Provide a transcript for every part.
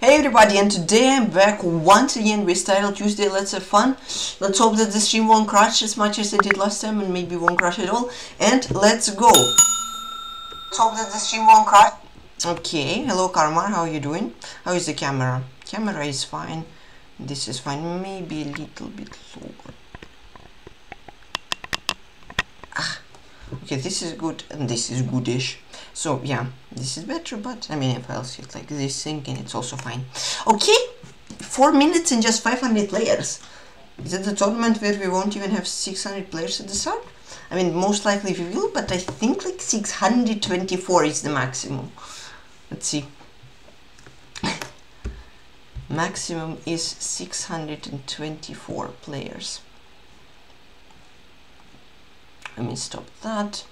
Hey everybody, and today I'm back once again with Titled Tuesday. Let's have fun. Let's hope that the stream won't crash as much as I did last time, and maybe won't crash at all. And let's go. Let's hope that the stream won't crash. Okay, hello Karma, how are you doing? How is the camera? Camera is fine. This is fine. Maybe a little bit lower. Ah, okay, this is good, and this is goodish. So yeah, this is better, but I mean, if I'll see it like this sinking, it's also fine. Okay, 4 minutes and just 500 players. Is it a tournament where we won't even have 600 players at the start? I mean, most likely we will, but I think like 624 is the maximum. Let's see. Maximum is 624 players. Let me stop that,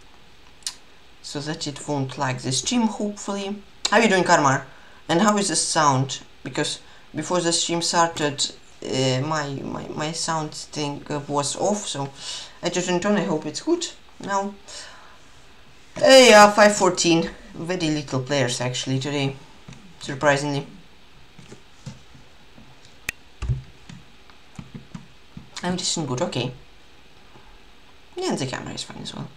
so that it won't lag the stream, hopefully. How are you doing, Karmar? And how is the sound? Because before the stream started, my sound thing was off, so I just turned on. I hope it's good now. Hey, 514. Very little players actually today, surprisingly. I'm just good, okay. Yeah, and the camera is fine as well.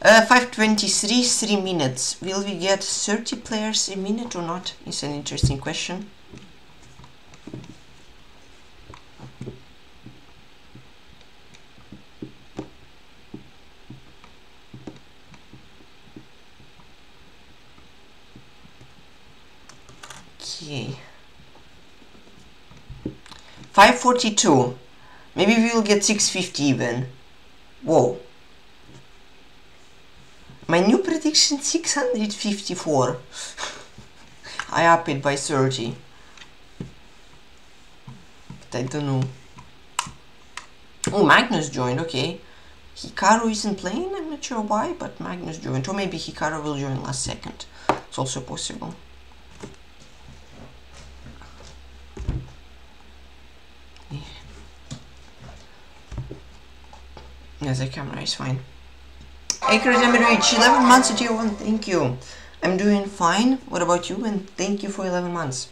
5:23, 3 minutes. Will we get 30 players a minute or not? It's an interesting question. Okay. 5:42. Maybe we will get 6:50 even. Whoa. My new prediction, 654. I up it by 30. But I don't know. Oh, Magnus joined, okay. Hikaru isn't playing, I'm not sure why, but Magnus joined. Or maybe Hikaru will join last second. It's also possible. Yeah, the camera is fine. Hey, Krasamirovich, 11 months at Tier 1, thank you. I'm doing fine, what about you? And thank you for 11 months.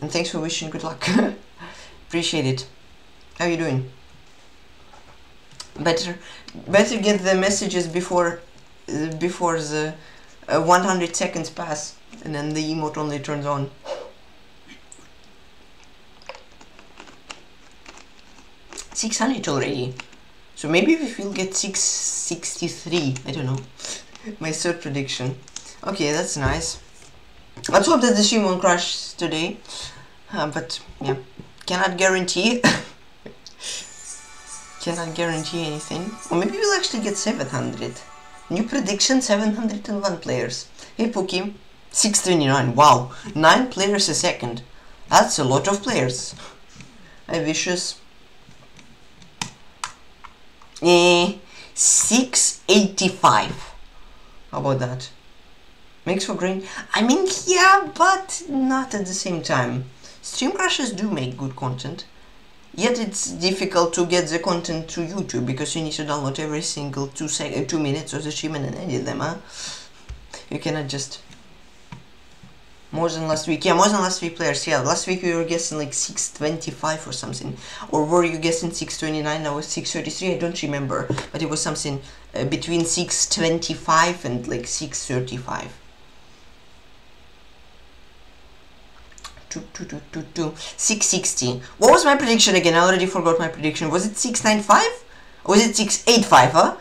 And thanks for wishing good luck. Appreciate it. How are you doing? Better get the messages before the 100 seconds pass, and then the emote only turns on. $600 already. So maybe we will get 663, I don't know. My third prediction. Okay, that's nice. Let's hope that the stream won't crash today. But yeah, cannot guarantee. Cannot guarantee anything. Or maybe we'll actually get 700. New prediction, 701 players. Hey Pookie, 629, wow. 9 players a second. That's a lot of players. I wish us. 685. How about that? Makes for green. I mean, yeah, but not at the same time. Stream crashes do make good content, yet it's difficult to get the content to YouTube because you need to download every single 2 minutes of the stream and then edit them, huh? You cannot just. More than last week. Yeah, more than last week players. Yeah, last week we were guessing like 625 or something. Or were you guessing 629? Now it's 633. I don't remember. But it was something between 625 and like 635. Two, two, two, two, two. 660. What was my prediction again? I already forgot my prediction. Was it 695? Or was it 685, huh?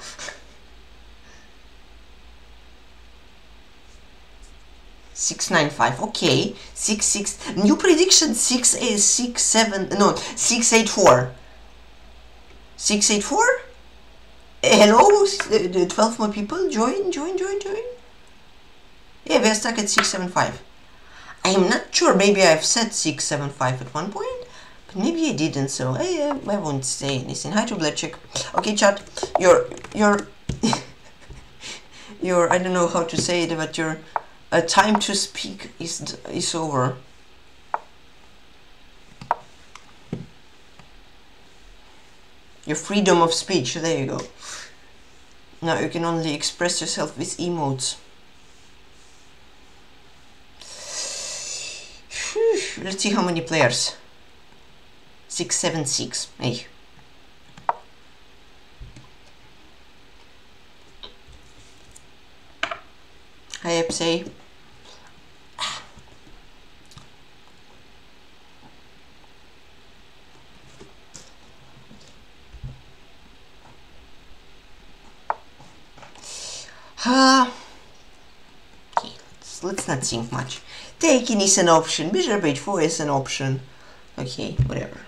$695, okay. 66. New prediction 687. No, 684. 684. Hello, 12 more people. Join. Yeah, we are stuck at 675. I am not sure. Maybe I've said 675 at one point, but maybe I didn't. So I won't say anything. Hi to Blecek. Okay, chat. Your your. I don't know how to say it, but your. Time to speak is over. Your freedom of speech, there you go. Now you can only express yourself with emotes. Let's see how many players. 676. Hey. Hi, Epsey. Okay, let's not think much. Taking is an option, bishop h4 is an option. Okay, whatever.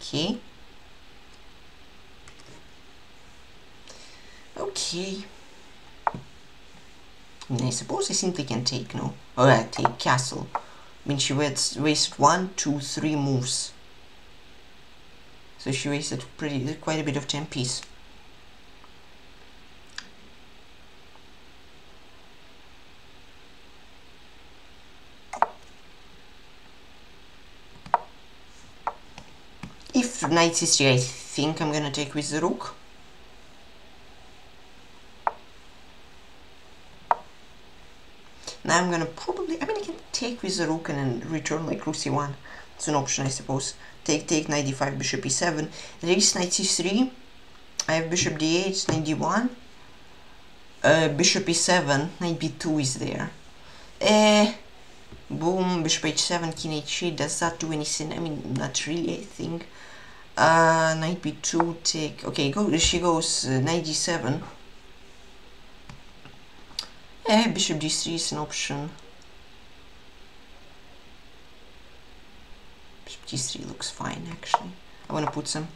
Okay. Okay. I mean, I suppose I simply can take, no? Oh, yeah, take castle. I mean, she wasted 1, 2, 3 moves. So she wasted quite a bit of 10 piece. If knight c3, I think I'm gonna take with the rook. Now I'm gonna probably, I mean, I can take with the rook and then return like rook c1. It's an option, I suppose. Take knight d5, bishop e7. There is knight c3. I have bishop d8, knight d1. Bishop e7, knight b2 is there. Boom, bishop h7, king h8. Does that do anything? I mean, not really, I think. Knight b2, take. Okay, go. She goes knight d7. Bishop d3 is an option. Bishop d3 looks fine, actually. I want to put some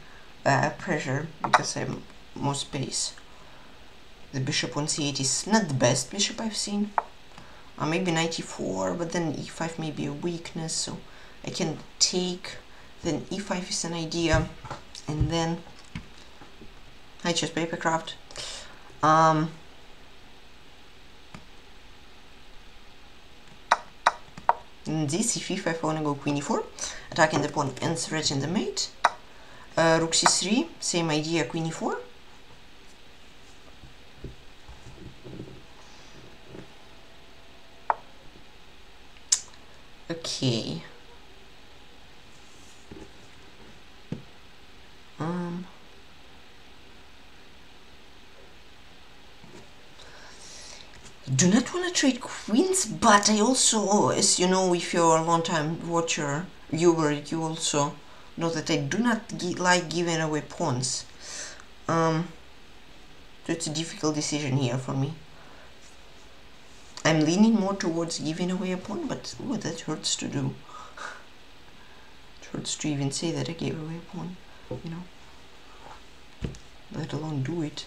pressure because I have more space. The bishop on c8 is not the best bishop I've seen. Maybe knight e4, but then e5 may be a weakness, so I can take. Then e5 is an idea, and then I chose papercraft. In this e5, I want to go queen e4, attacking the pawn and threatening the mate. Rook c3, same idea, queen e4. Okay. Do not want to trade queens, but I also, as you know, if you're a long-time watcher, viewer, you also know that I do not like giving away pawns. So it's a difficult decision here for me. I'm leaning more towards giving away a pawn, but ooh, that hurts to do. It hurts to even say that I gave away a pawn, you know, let alone do it.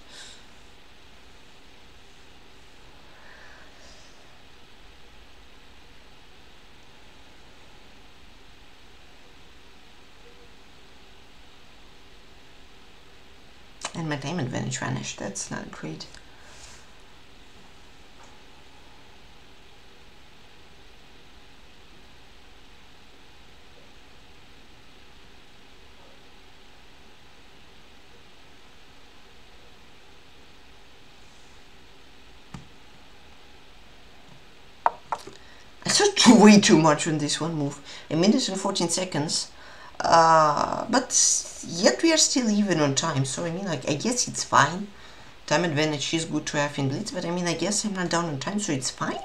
And my time advantage vanished, that's not great. Way too much on this one move. A minute and 14 seconds, but yet we are still even on time, so I mean, like, I guess it's fine. Time advantage is good to have in blitz, but I mean, I guess I'm not down on time, so it's fine.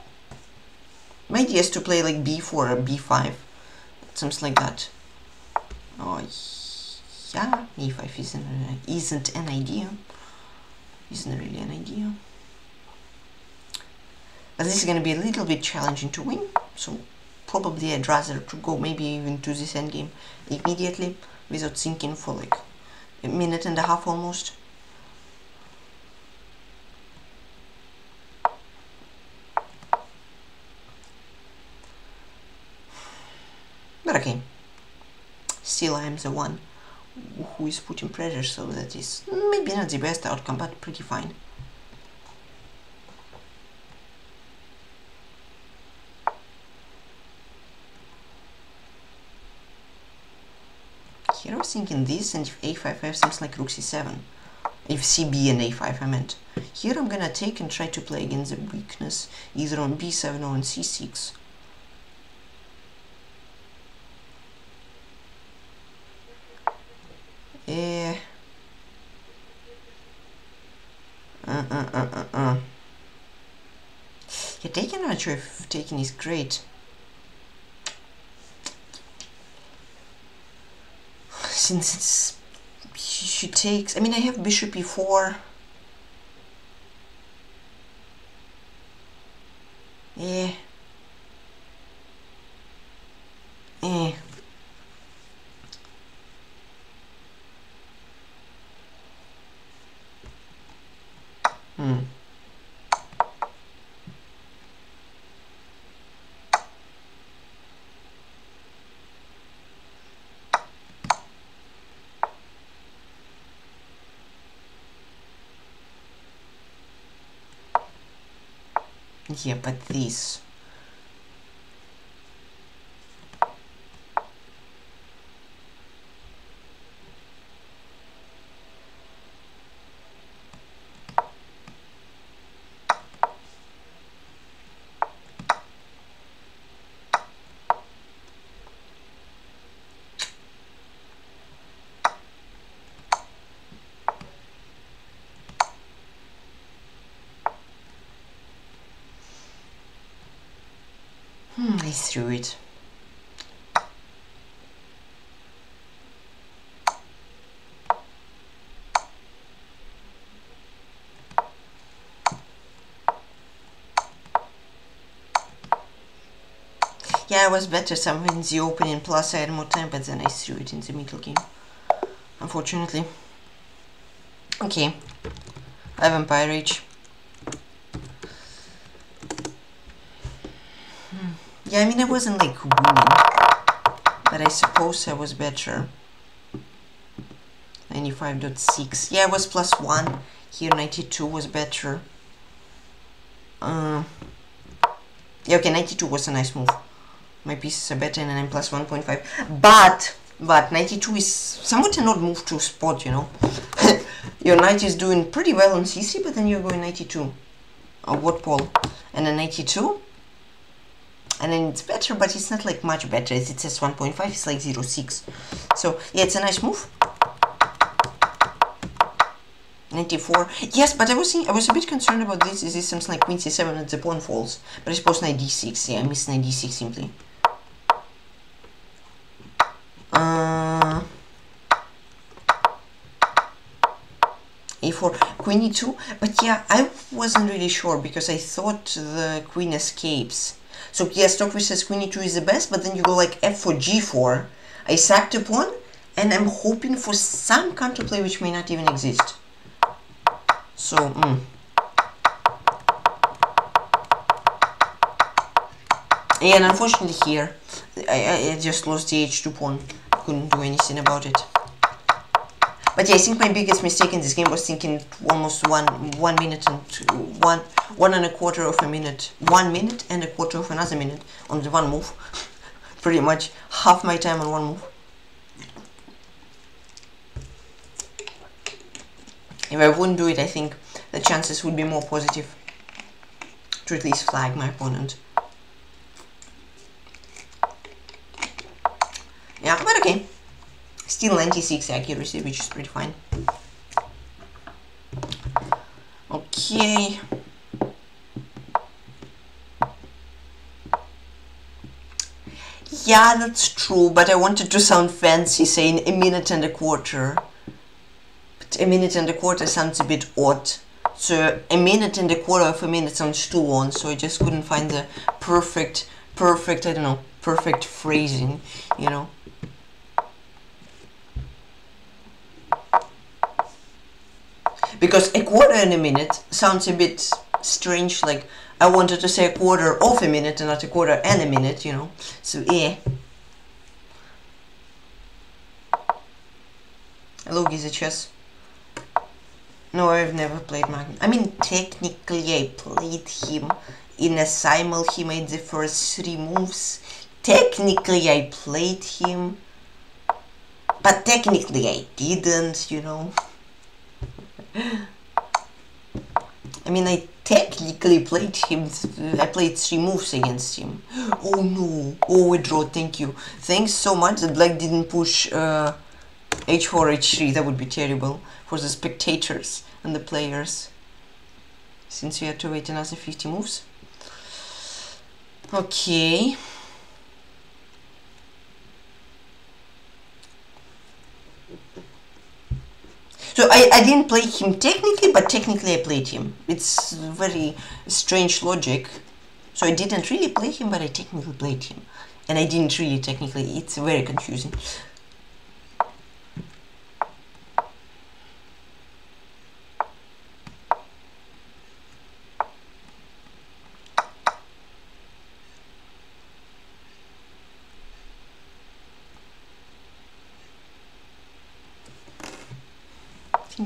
My idea is to play like b4 or b5, something like that. Oh yeah, e5 isn't an idea, isn't really an idea. But this is going to be a little bit challenging to win, so probably I'd rather to go maybe even to this endgame immediately without thinking for like a minute and a half almost. But okay, still I am the one who is putting pressure, so that is maybe not the best outcome, but pretty fine. Here I was thinking this and if a5 seems like rook c7. If cb and a5 I meant. Here I'm gonna take and try to play against the weakness either on b7 or on c6. Yeah, taking, I'm not sure if taking is great. Since it's, she takes, I mean, I have bishop e4. Yeah. Yeah. Yeah, but this. Through it. Yeah, I was better somewhere in the opening, plus I had more time, but then I threw it in the middle game, unfortunately. Okay, I have Empire Rage. Yeah, I mean, I wasn't like winning, but I suppose I was better. 95.6. Yeah, I was +1. Here, 92 was better. Yeah, okay, 92 was a nice move. My pieces are better, and I'm +1.5. But 92 is somewhat an odd move to spot, you know. Your knight is doing pretty well on CC, but then you're going 92. Oh, what Paul? And a 92? And then it's better, but it's not like much better. It says 1.5, it's like 0.6. So yeah, it's a nice move. 94. Yes, but I was a bit concerned about this. This seems like queen c7 and the pawn falls. But I suppose knight d6. Yeah, I missed knight d6 simply. A4. Queen e2. But yeah, I wasn't really sure because I thought the queen escapes. So yeah, Stockfish says queen e2 is the best, but then you go like f4, g4. I sacked a pawn, and I'm hoping for some counterplay which may not even exist. So, Yeah, and unfortunately here, I just lost the h2 pawn. Couldn't do anything about it. But yeah, I think my biggest mistake in this game was thinking almost one minute and a quarter of another minute on the one move. Pretty much half my time on one move. If I wouldn't do it, I think the chances would be more positive to at least flag my opponent. Yeah, but okay. Still 96 accuracy, which is pretty fine. Okay. Yeah, that's true, but I wanted to sound fancy saying a minute and a quarter. But a minute and a quarter sounds a bit odd. So a minute and a quarter of a minute sounds too long, so I just couldn't find the perfect, I don't know, perfect phrasing, you know. Because a quarter and a minute sounds a bit strange, like I wanted to say a quarter of a minute and not a quarter and a minute, you know, so yeah. Hello, Giza Chess. No, I've never played Magnus. I mean, technically I played him in a simul, he made the first 3 moves. Technically I played him. but technically I didn't, you know. I mean, I technically played him, I played 3 moves against him. Oh no, oh a draw, thank you. Thanks so much that Black didn't push h4, h3, that would be terrible for the spectators and the players. Since we had to wait another 50 moves. Okay. So I didn't play him technically, but technically I played him. It's very strange logic. So I didn't really play him, but I technically played him. And I didn't really technically, it's very confusing.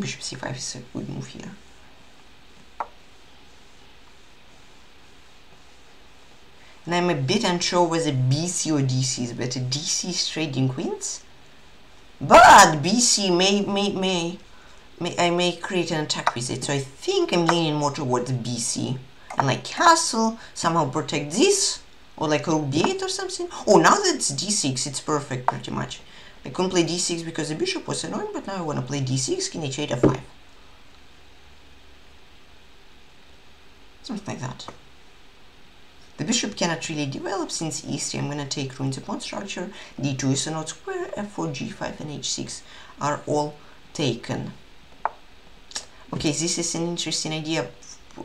Bishop c5 is a good move here. And I'm a bit unsure whether BC or DC is better. DC is trading queens, but BC may create an attack with it. So I think I'm leaning more towards BC and like castle, somehow protect this, or like rook b8 or something. Oh, now that's d6, it's perfect pretty much. I couldn't play d6 because the bishop was annoying, but now I want to play d6, king h8, f5. Something like that. The bishop cannot really develop since e3. I'm going to take ruin the pawn structure. d2 is a not square, f4, g5, and h6 are all taken. Okay, this is an interesting idea,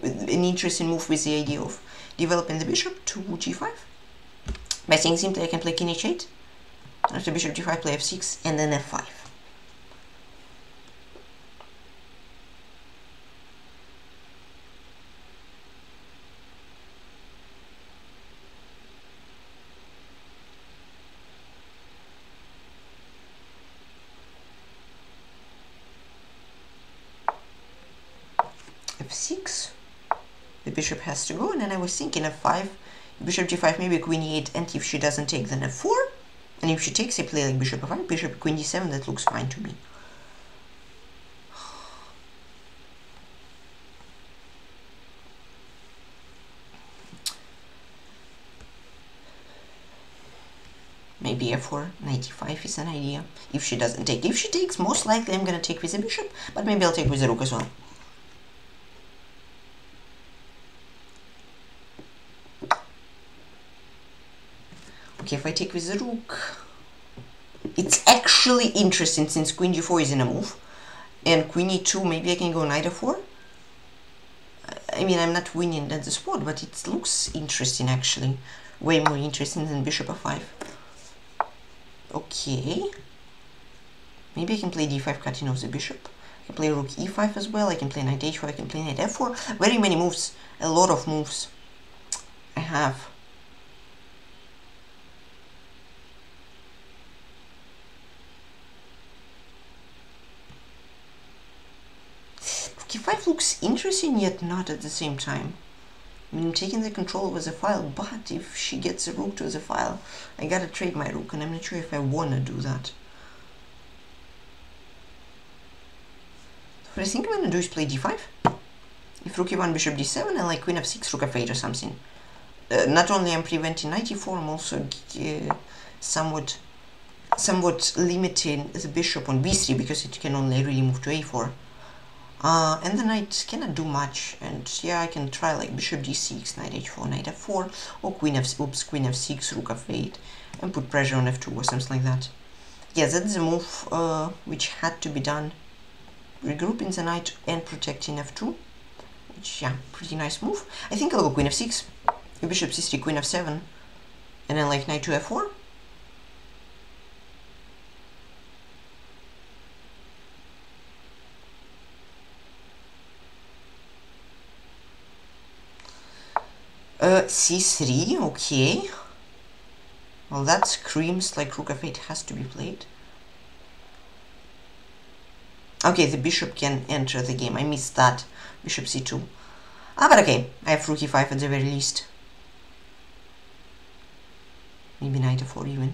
an interesting move with the idea of developing the bishop to g5. By saying simply I can play king h8. After bishop g5, play f6, and then f5. f6. The bishop has to go, and then I was thinking f5. Bishop g5, maybe queen e8, and if she doesn't take, then f4. And if she takes, I play like bishop f5, bishop queen d7, that looks fine to me. Maybe f4, knight e5 is an idea, if she doesn't take. If she takes, most likely I'm gonna take with the bishop, but maybe I'll take with the rook as well. Okay, if I take with the rook, it's actually interesting since queen g4 is in a move, and queen e2, maybe I can go knight f4. I mean, I'm not winning at the spot, but it looks interesting actually. Way more interesting than bishop f5. Okay. Maybe I can play d5, cutting off the bishop. I can play rook e5 as well, I can play knight h4, I can play knight f4. Very many moves, a lot of moves I have. G5 looks interesting, yet not at the same time. I mean, I'm taking the control over the file, but if she gets a rook to the file, I gotta trade my rook, and I'm not sure if I wanna do that. What I think I'm gonna do is play d5. If rook e1, bishop d7, and like queen f6, rook f8 or something. Not only I'm preventing knight e4, I'm also somewhat limiting the bishop on b3, because it can only really move to a4. And the knight cannot do much, and yeah, I can try like bishop d6, knight h4, knight f4, or queen f6, rook f8, and put pressure on f2 or something like that. Yeah, that's the move which had to be done. Regrouping the knight and protecting f2, which, yeah, pretty nice move. I think I'll go queen f6, bishop c3, queen f7, and then like knight to f4. C3, okay. Well, that screams like rook f8 has to be played. Okay, the bishop can enter the game. I missed that. Bishop c2. Ah, but okay. I have rook e5 at the very least. Maybe knight f4 even.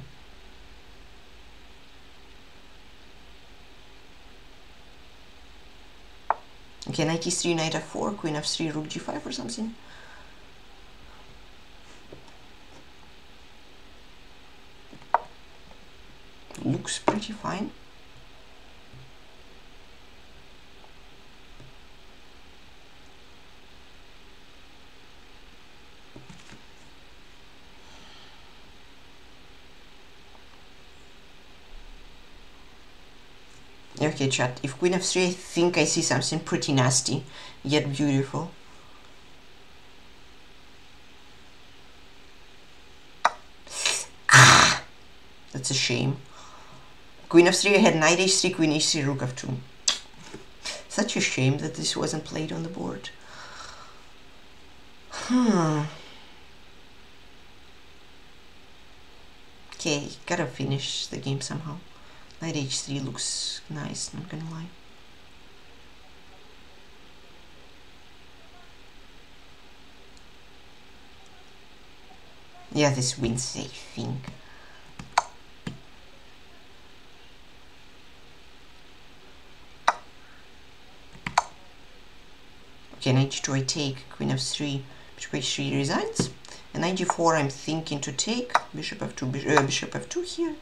Okay, knight e3, knight f4, queen f3, rook g5 or something. Looks pretty fine. Okay, chat, if queen f3, I think I see something pretty nasty, yet beautiful. Ah! That's a shame. Queen f3, I had knight h3, queen h3, rook f2. Such a shame that this wasn't played on the board. Okay, gotta finish the game somehow. Knight h3 looks nice, not gonna lie. Yeah, this wins, I think. Okay, knight g2 I take, queen f3, bishop h3 resigns. And knight g4 I'm thinking to take, bishop f2, bishop f2 here.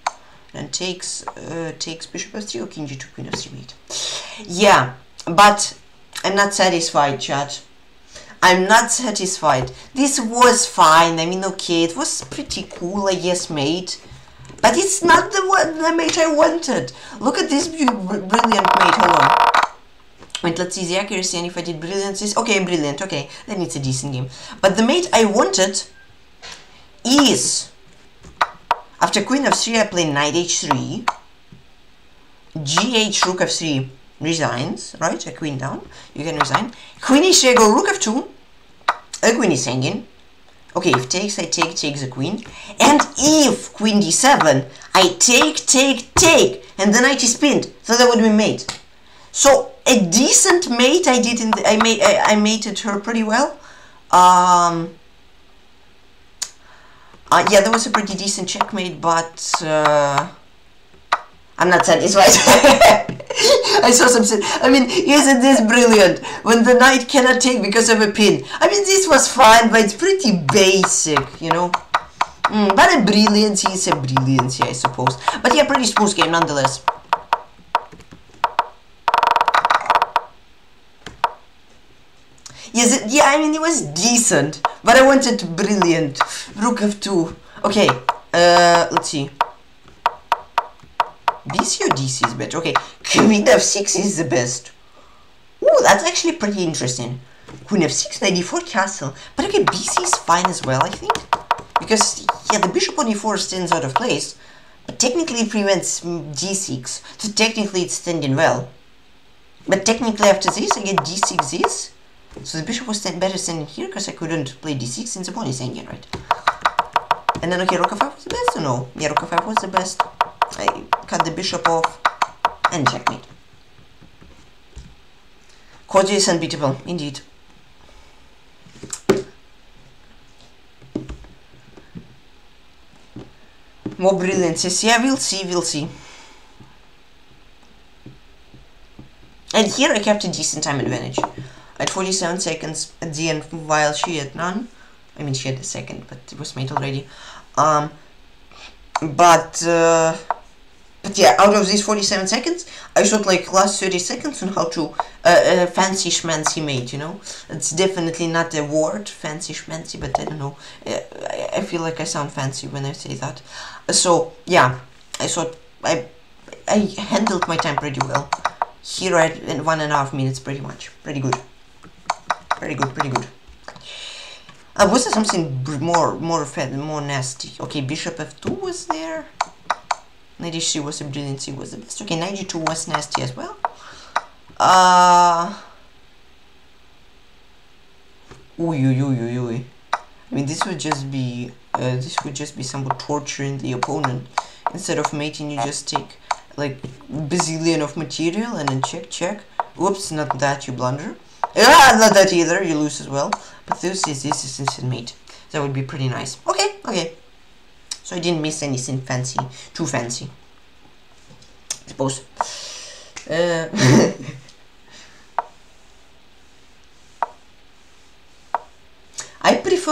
And takes bishop f3 or king g2, queen f3, mate. Yeah, but I'm not satisfied, chat. I'm not satisfied. This was fine. I mean, okay, it was pretty cool, I guess, mate. But it's not the mate I wanted. Look at this brilliant mate. Hold on. Wait, let's see the accuracy, and if I did brilliant, this... Okay, brilliant, okay. Then it's a decent game. But the mate I wanted is... After queen f3, I play knight h3, gh rook f3 resigns, right? A queen down, you can resign. Queen h3, I go rook f2, a queen is hanging. Okay, if takes, I take, takes a queen. And if queen d7, I take, and the knight is pinned, so that would be mate. So a decent mate I did. I mated her pretty well. Yeah, that was a pretty decent checkmate, but I'm not satisfied. I saw something. I mean, isn't this brilliant? When the knight cannot take because of a pin. I mean, this was fine, but it's pretty basic, you know. But a brilliancy, I suppose. But yeah, pretty smooth game nonetheless. Yes, yeah, I mean, it was decent, but I wanted brilliant. Rook f2. Okay, let's see. BC or DC is better? Okay, queen f6 is the best. Ooh, that's actually pretty interesting. Queen f6, knight d4 castle. But okay, BC is fine as well, I think. Because, yeah, the bishop on e4 stands out of place, but technically it prevents d6, so technically it's standing well. But technically after this, I get d6 this. So the bishop was better standing here because I couldn't play d6 since the pawn is hanging, right? And then, okay, rook f5 was the best or no? Yeah, rook f5 was the best. I cut the bishop off and checkmate. Koji is unbeatable, indeed. More brilliances. Yeah, we'll see, we'll see. And here I kept a decent time advantage. At 47 seconds at the end, while she had none. I mean, she had a second, but it was made already. But yeah, out of these 47 seconds, I shot like last 30 seconds on how to fancy schmancy mate, you know? It's definitely not the word, fancy schmancy, but I don't know. I feel like I sound fancy when I say that. So, yeah, I thought I handled my time pretty well. Here I had 1.5 minutes pretty much. Pretty good. Pretty good. Was there something more nasty? Okay, bishop f2 was there. Knight h3 was a brilliancy, was the best. Okay, knight g2 was nasty as well. I mean, this would just be somewhat torturing the opponent. Instead of mating, you just take like bazillion of material and then check. Whoops, not that, you blunder. Ah, not that either, you lose as well. But this is instant mate. That would be pretty nice. Okay. So I didn't miss anything fancy, too fancy, I suppose.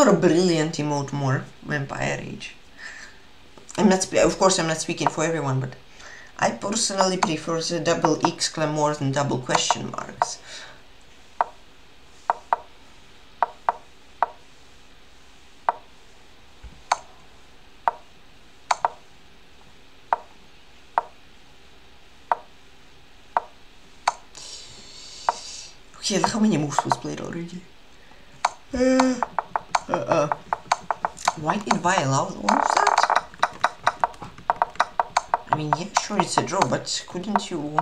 not a brilliant emote, more vampire age. Of course I'm not speaking for everyone, but I personally prefer the double exclamation more than double question marks. Okay, how many moves was played already? Why did I allow all of that? I mean, yeah, sure, it's a draw, but couldn't you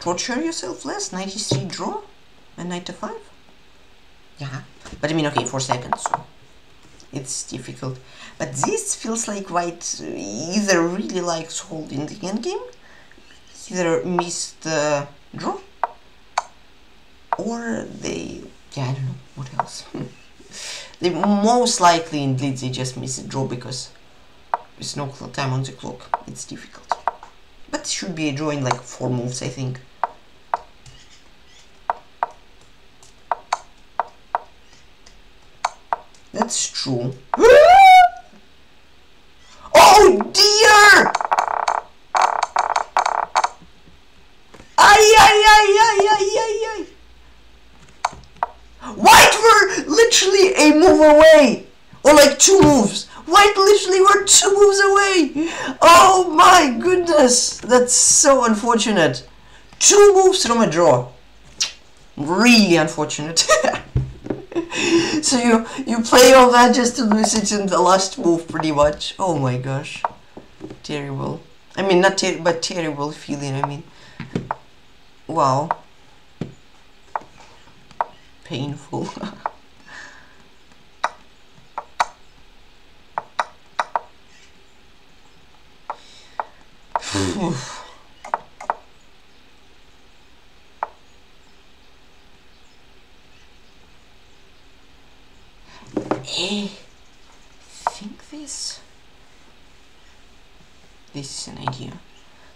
torture yourself less? 93 draw and 95? Yeah, but I mean, okay, 4 seconds, so it's difficult. But this feels like White either really likes holding the endgame, either missed the draw, or they... yeah, I don't know, what else? They most likely indeed they just miss a draw because there's no time on the clock. It's difficult. But it should be a draw in like 4 moves, I think. That's true. Oh dear! Ay ay ay ay ay ay ay! White were literally a move away, or like 2 moves. White literally were 2 moves away. Oh my goodness, that's so unfortunate. 2 moves from a draw, really unfortunate. So you play all that just to lose it in the last move, pretty much. Oh my gosh, terrible. I mean, not terrible, but terrible feeling. I mean, wow. Painful. I think this is an idea.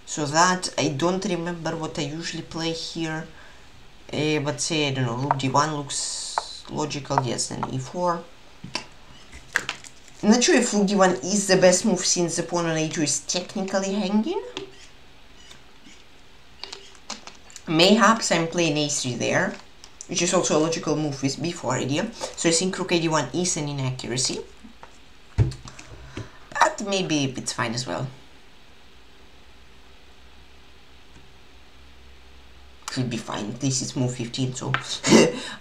So that I don't remember what I usually play here. But say, I don't know, Rook D1 looks logical, yes, then E4. I'm not sure if Rook D1 is the best move since the pawn on A2 is technically hanging. Mayhaps I'm playing A3 there, which is also a logical move with B4 idea. So I think Rook AD1 is an inaccuracy. But maybe it's fine as well. Should be fine, at least it's move 15, so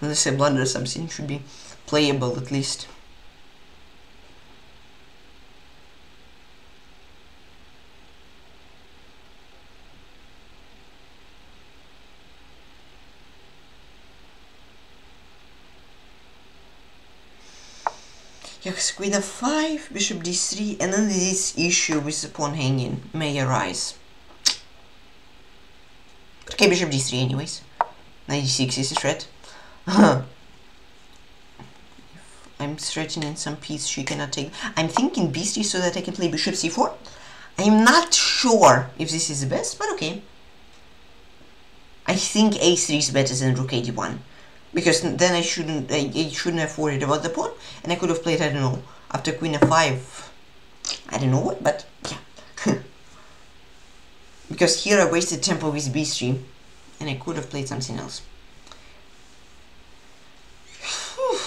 unless I blunder something, it should be playable at least. Yes, Queen f5, Bishop d3, and then this issue with the pawn hanging may arise. Okay, Bishop d3 anyways. 96 is a threat. I'm threatening some piece she cannot take. I'm thinking b3 so that I can play Bishop c4. I'm not sure if this is the best, but okay. I think a3 is better than Rook ad1, because then I shouldn't have worried about the pawn, and I could have played, I don't know, after Queen f5. I don't know what, but yeah. Because here I wasted tempo with b3, and I could have played something else. Whew.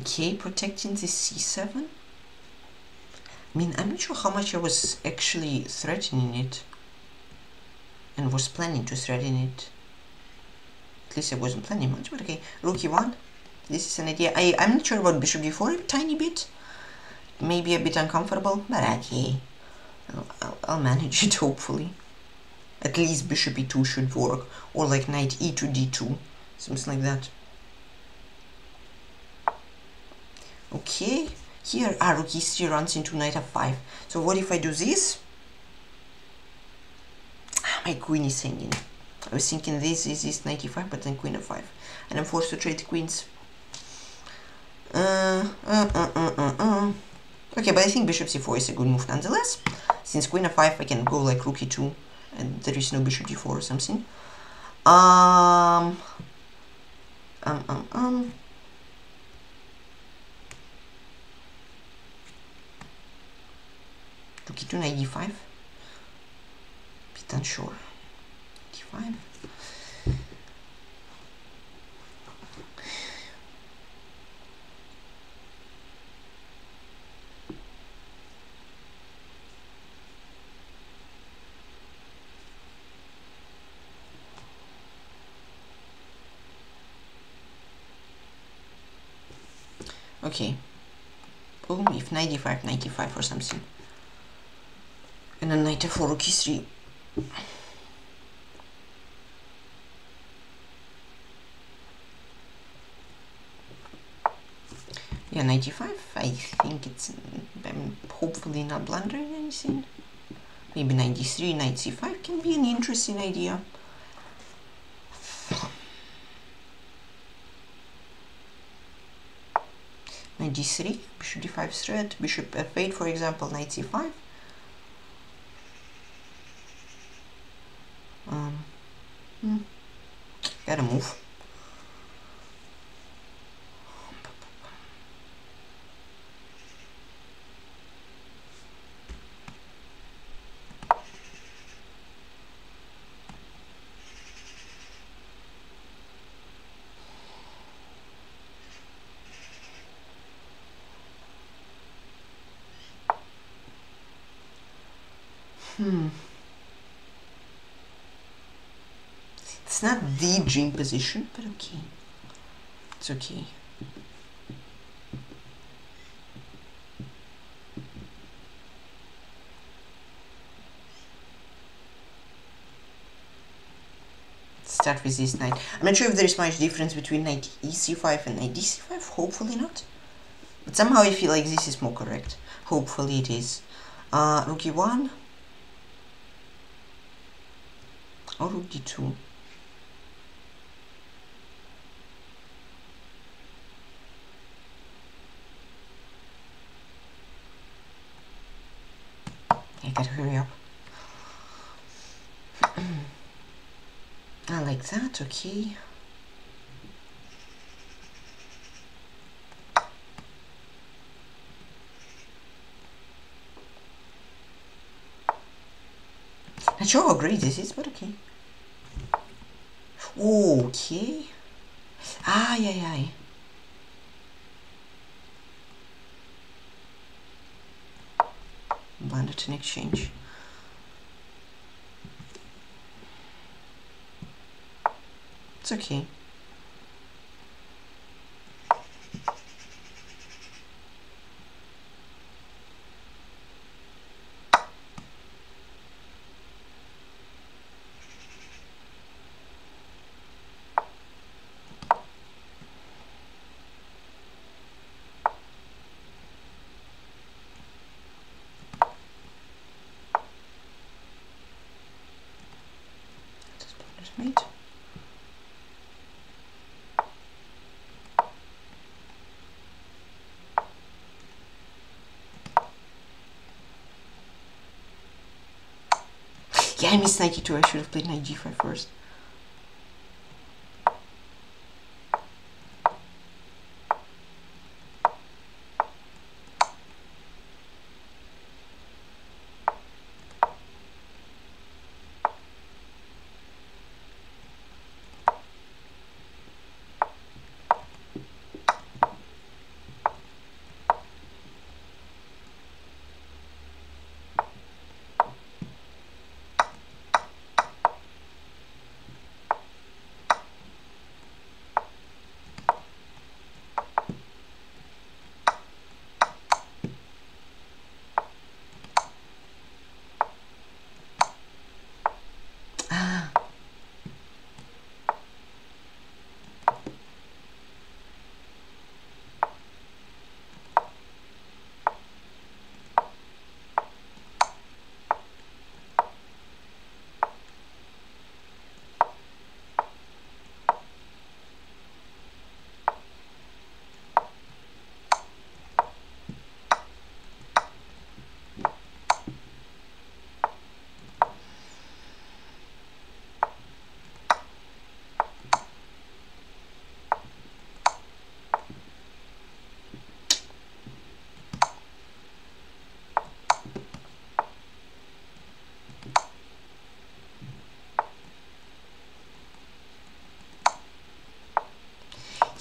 Okay, protecting the c7. I mean, I'm not sure how much I was actually threatening it and was planning to threaten it. At least I wasn't planning much, but okay. Rook e1, this is an idea. I'm not sure about Bishop d4, a tiny bit. Maybe a bit uncomfortable, but okay. I'll manage it, hopefully. At least Bishop e2 should work, or like Knight e2 d2, something like that. Okay. Here, Rook e3 runs into Knight f5. So what if I do this? My queen is hanging. I was thinking this is Knight e5, but then Queen f5, and I'm forced to trade queens. Okay, but I think bishop c4 is a good move nonetheless. Since queen f5, I can go like rook e2, and there is no bishop d4 or something. Rook e2, knight d5. Bit unsure. d5. Okay, oh, if knight d5, knight d5 or something, and then knight f4, rook e3. Yeah, knight d5, I think it's, I'm hopefully not blundering anything. Maybe knight d3, knight c5 can be an interesting idea. Knight d3, bishop d5 threat, bishop f8 for example, knight c5. Gotta move. It's not the dream position, but okay. It's okay. Start with this knight. I'm not sure if there is much difference between knight ec5 and knight dc5. Hopefully not. But somehow I feel like this is more correct. Hopefully it is. Rook e1. Or rook d2. I gotta hurry up. I like that, okay. Not sure how great this is, but okay. Okay. Ay, ay, ay. Blundered an exchange. It's okay. Yeah, I missed knight e2, I should have played knight g5 first.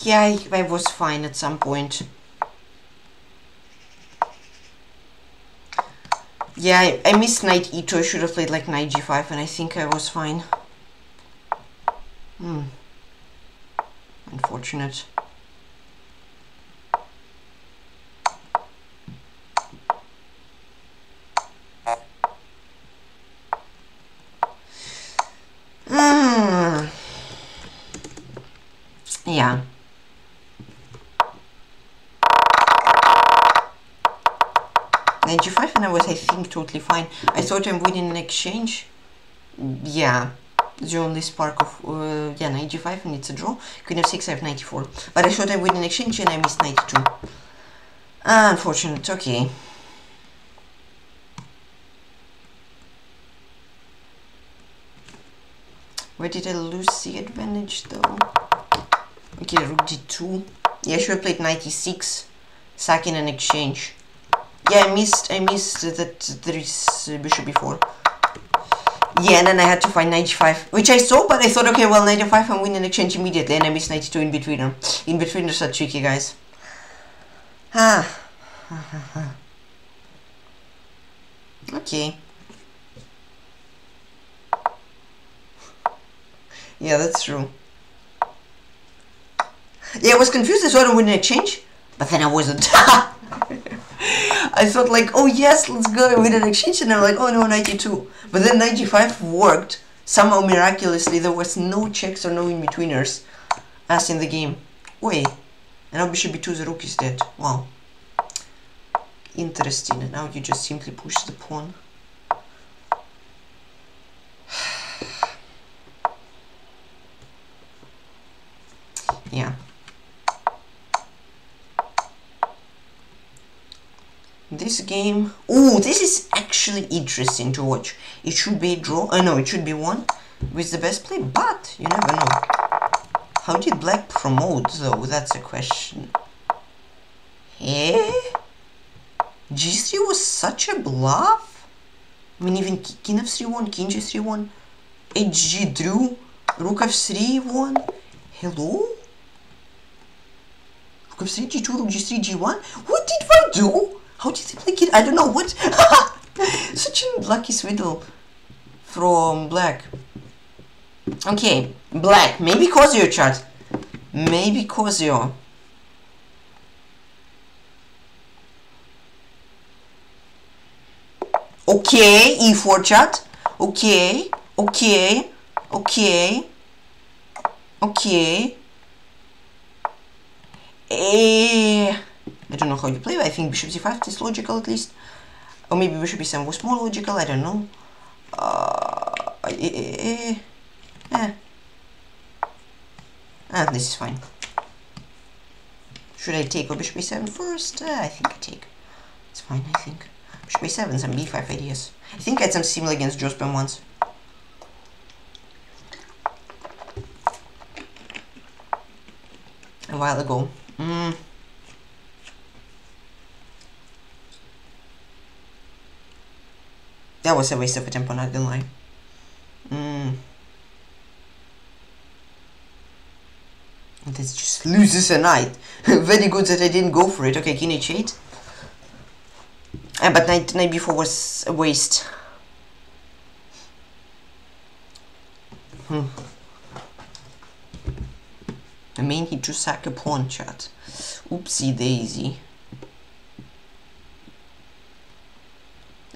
Yeah, I was fine at some point. Yeah, I missed knight e2. I should have played like knight g5, and I think I was fine. Hmm. Unfortunate. Yeah. Knight g5, and I was, I think, totally fine. I thought I'm winning an exchange. Yeah. The only spark of yeah, knight g5, and it's a draw. Queen f6, I have knight e4. But I thought I win an exchange, and I missed knight e2. Unfortunate. Okay. Where did I lose the advantage though? Okay, rook d2. Yeah, I should have played knight e6, sacking an exchange. Yeah, I missed that there is bishop b4. Yeah, and then I had to find knight g5, which I saw, but I thought, okay, well, knight f5 and win an exchange immediately, and I missed knight e2 in between them. In between, they're so tricky, guys. Ah. Okay. Yeah, that's true. Yeah, I was confused. I thought I win an exchange, but then I wasn't. I thought like, oh yes, let's go, I win an exchange, and I'm like, oh no, knight e2. But then knight g5 worked somehow miraculously. There was no checks or no in-betweeners, as in the game. Wait, and now bishop b2, the rook is dead. Wow, interesting. And now you just simply push the pawn. Yeah. This game, oh, this is actually interesting to watch. It should be a draw. No, it should be one with the best play, but you never know. How did black promote though? That's a question. Eh? G3 was such a bluff. I mean, even king f3 won, king g3 won, hg drew, rook f3 won. Hello? Rook f3, g2, rook g3, g1. What did I do? How did they play it? I don't know what. Such a lucky swiddle from black. Okay, black. Maybe Cosio, chat. Maybe Cosio. Okay, e4 chat. Okay, okay, okay, okay. Eh. I don't know how you play, but I think bishop c5 is logical at least. Or maybe bishop e7 was more logical, I don't know. Ah, this is fine. Should I take or bishop e7 first? I think I take. It's fine, I think. Bishop e7, some b5 ideas. I think I had some similar against Josepin once. A while ago. Mm. That was a waste of a tempo, not gonna lie. Mm. This just loses a knight. Very good that I didn't go for it. Okay, king h8. But knight b4 was a waste. Hmm. I mean, he just sacked a pawn, chat. Oopsie daisy.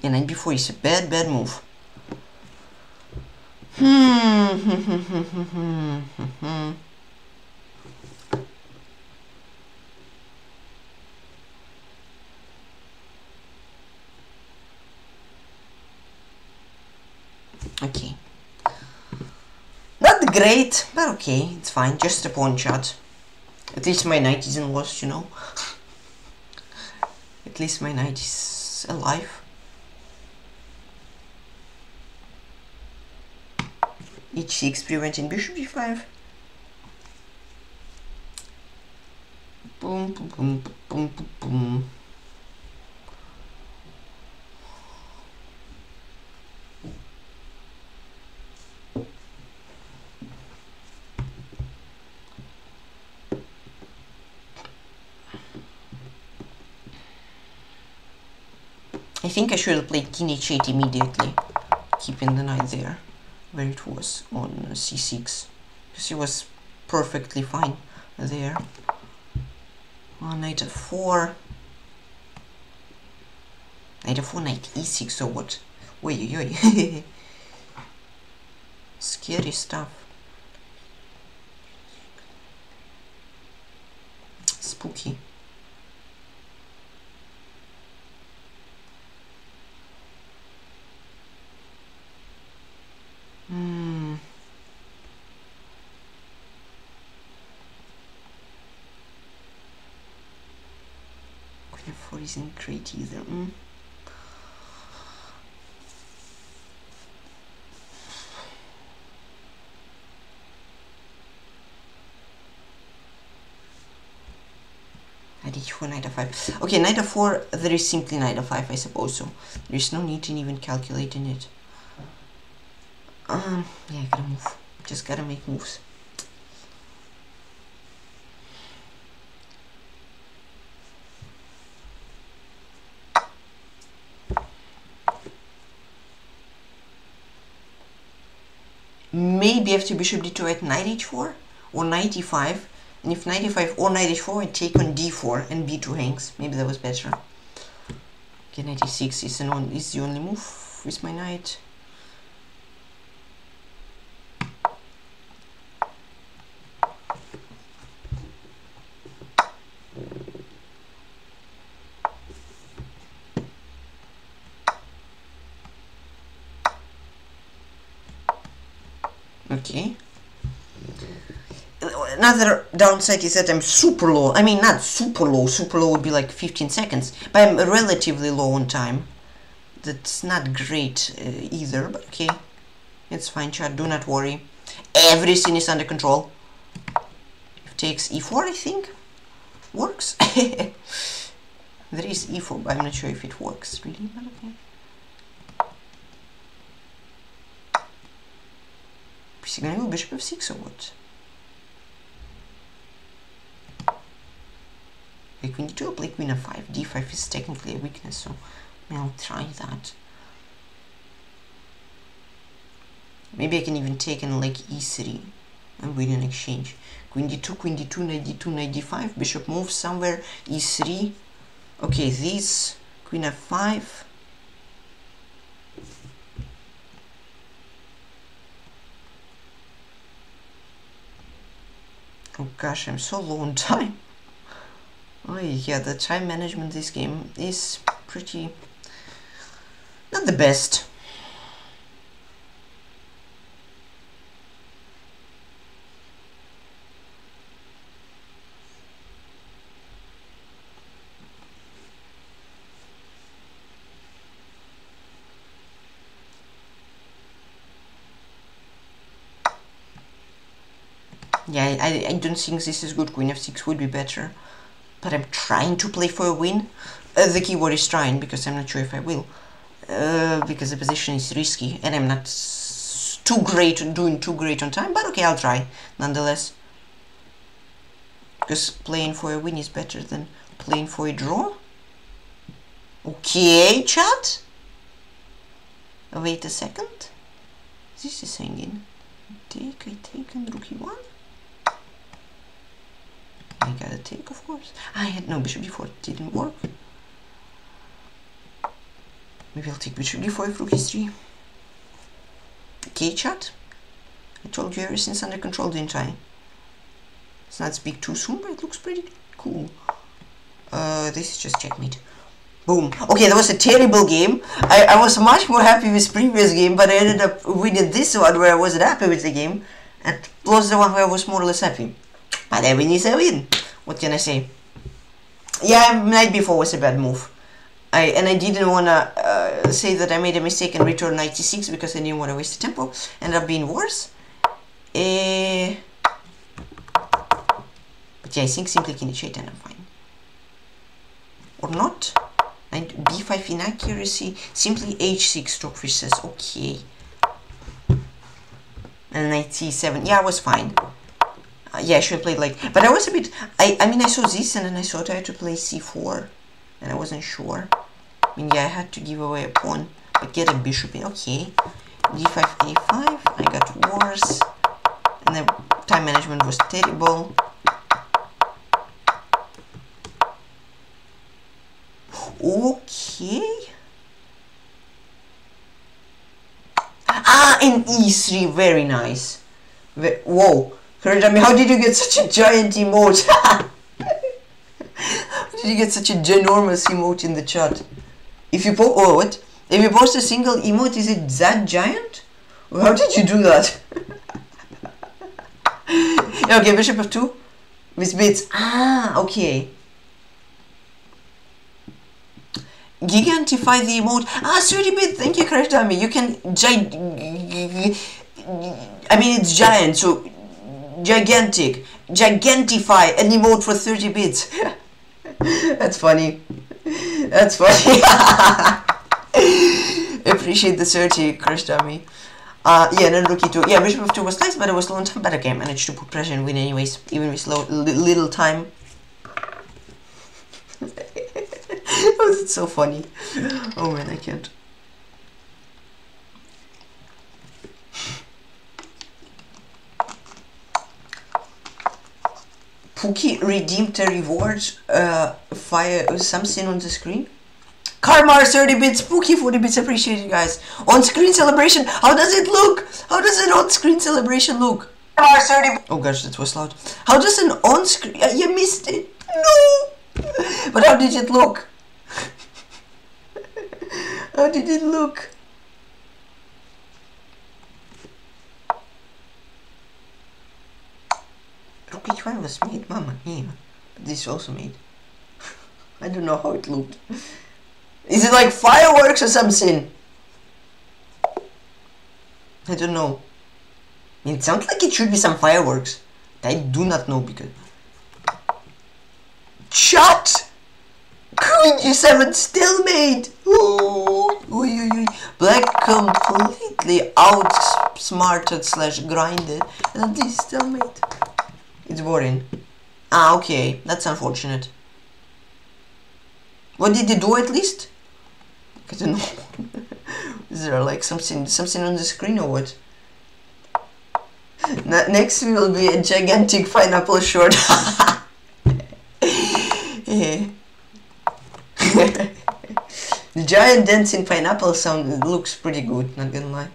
And knight b4 is a bad, bad move. Hmm. Okay. Not great, but okay, it's fine. Just a pawn shot. At least my knight isn't lost, you know. At least my knight is alive. h6 preventing bishop g5. Boom, boom, boom, boom, boom, boom. I think I should have played Teenage 8 immediately, keeping the knight there, where it was, on c6, because it was perfectly fine there. Knight f4, knight f4, knight e6, or what? Oi. Scary stuff. Spooky. Queen f4 isn't great either. H4, knight f5. Okay, knight f4, there is simply knight f5, I suppose, so there is no need in even calculating it. Yeah, I gotta move. Just gotta make moves. Maybe after bishop d2 at knight h4 or knight e5. And if knight e5 or knight h4, I take on d4 and b2 hangs. Maybe that was better. Okay, knight e6 is the only move with my knight. Okay. Another downside is that I'm super low. I mean, not super low. Super low would be like 15 seconds, but I'm relatively low on time. That's not great either, but okay. It's fine, chat. Do not worry. Everything is under control. If takes e4, I think works. There is e4, but I'm not sure if it works really. But okay. Is he gonna go bishop f6 or what? Like queen d2 or play queen f5. d5 is technically a weakness, so I'll try that. Maybe I can even take an like e3 and win an exchange. Queen d2, knight d2, knight d5. Bishop moves somewhere, e3. Okay, this queen f5. Oh gosh, I'm so low on time. Oh yeah, the time management this game is pretty... not the best. Yeah, I don't think this is good. Queen f6 would be better. But I'm trying to play for a win. The keyword is trying, because I'm not sure if I will. Because the position is risky, and I'm not too great, doing too great on time. But okay, I'll try, nonetheless. Because playing for a win is better than playing for a draw. Okay, chat? Wait a second. This is hanging. I take on rook e1. I gotta take, of course. I had no bishop d4, it didn't work. Maybe I'll take bishop d4 if rook e3. Okay, chat. I told you everything's under control, didn't I? Let's not speak too soon, but it looks pretty cool. This is just checkmate. Boom. Okay, that was a terrible game. I was much more happy with previous game, but I ended up winning this one where I wasn't happy with the game, and lost the one where I was more or less happy. But I win is a win. What can I say? Yeah, knight b4 was a bad move. I didn't want to say that I made a mistake and return knight e6 because I didn't want to waste the tempo. Ended up being worse. But yeah, I think simply king h8 and I'm fine. Or not. And b5 inaccuracy, simply h6, Stockfish says, okay. And knight c7, yeah, I was fine. Yeah, I should have played like, but I was a bit, I mean, I saw this and then I thought I had to play c4, and I wasn't sure. mean, yeah, I had to give away a pawn, but get a bishop in. Okay, d5, a5, I got worse, and the time management was terrible. Okay. Ah, and e3, very nice. Whoa, Karidami, how did you get such a giant emote? How did you get such a ginormous emote in the chat? If you post, oh, what? If you post a single emote, is it that giant? How did you do that? Okay, bishop f2 with bits. Ah, okay. Gigantify the emote. Ah, 30-bit, thank you, Karidami. You can I mean, it's giant, so gigantic. Gigantify an emote for 30 bits. That's funny. That's funny. Appreciate the 30, Karidami. Yeah, then rookie 2. Yeah, bishop f2 was nice, but it was long time. But okay, I managed to put pressure and win anyways, even with little time. Oh, it's so funny. Oh man, I can't. Pookie redeemed the reward. Fire something on the screen. Karmar 30 bits, Pookie 40 bits, appreciated guys. On screen celebration, how does it look? How does an on screen celebration look? Karmar 30. Oh gosh, that was loud. How does an on screen? You missed it. No. But how did it look? How did it look? Rook h1 was made, mama mia. This also made. I don't know how it looked. Is it like fireworks or something? I don't know. It sounds like it should be some fireworks. I do not know because. Chat! Queen g7 still made! Ooh, ooh, ooh, ooh. Black completely outsmarted / grinded, and this is still made. It's boring. Ah, okay, that's unfortunate. What did they do at least? I don't know. Is there like something on the screen or what? Next will be a gigantic pineapple short. The giant dancing pineapple sound looks pretty good, not gonna lie.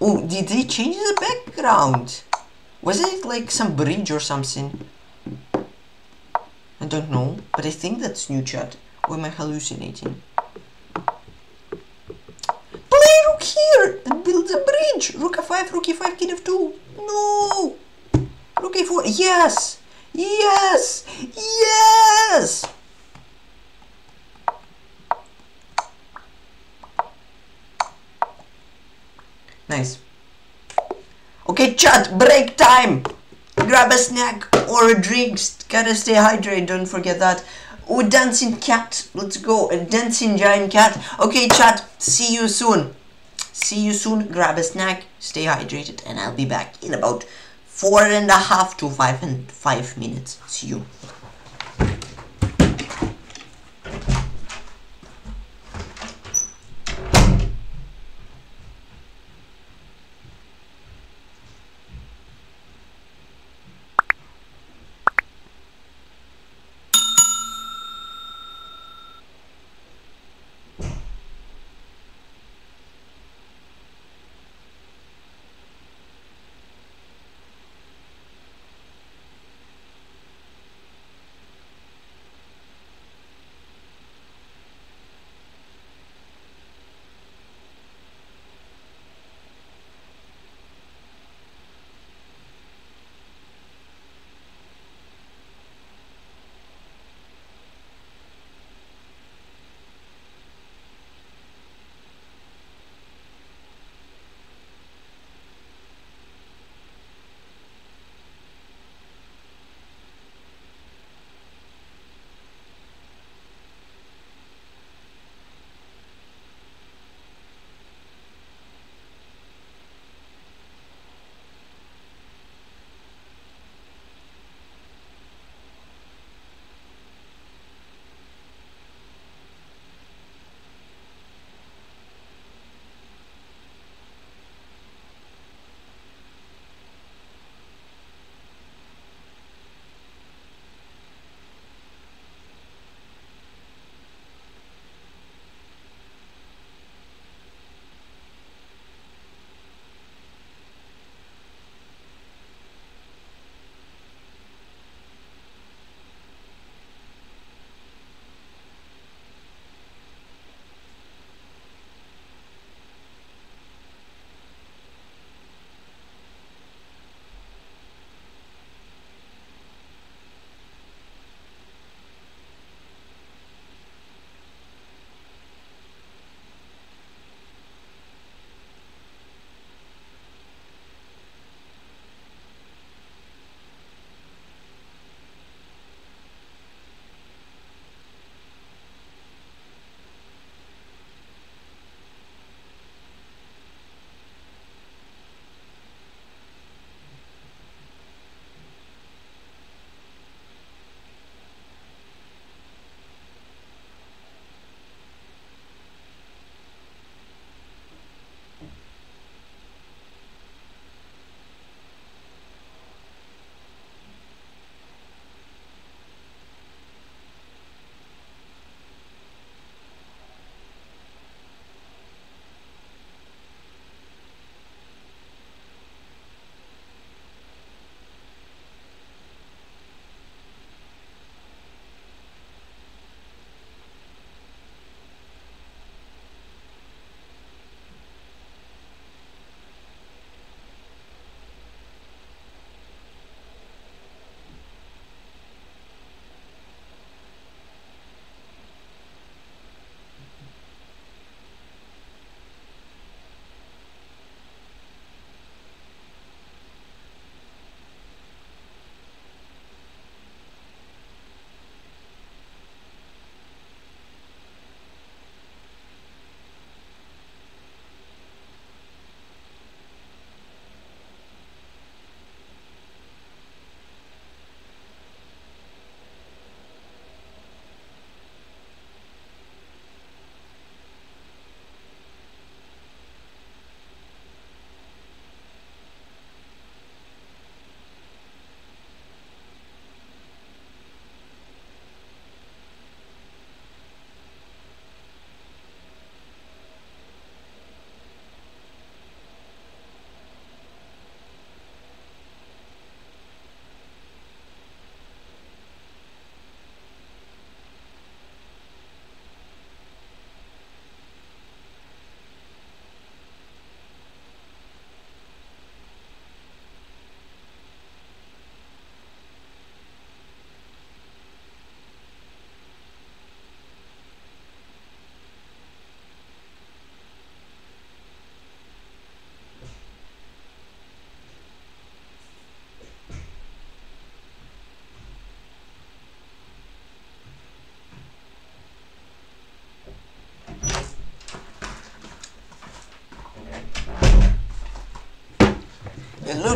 Oh, did they change the background? Wasn't it like some bridge or something? I don't know, but I think that's new, chat. Or am I hallucinating? Play rook here and build a bridge. Rook f5, rook e5, king f2. No. Rook a4. Yes. Yes. Yes. Nice. Okay, chat, break time! Grab a snack or a drink, gotta stay hydrated, don't forget that. Oh, dancing cat, let's go, a dancing giant cat. Okay, chat, see you soon. See you soon, grab a snack, stay hydrated, and I'll be back in about 4.5 to 5 minutes. See you.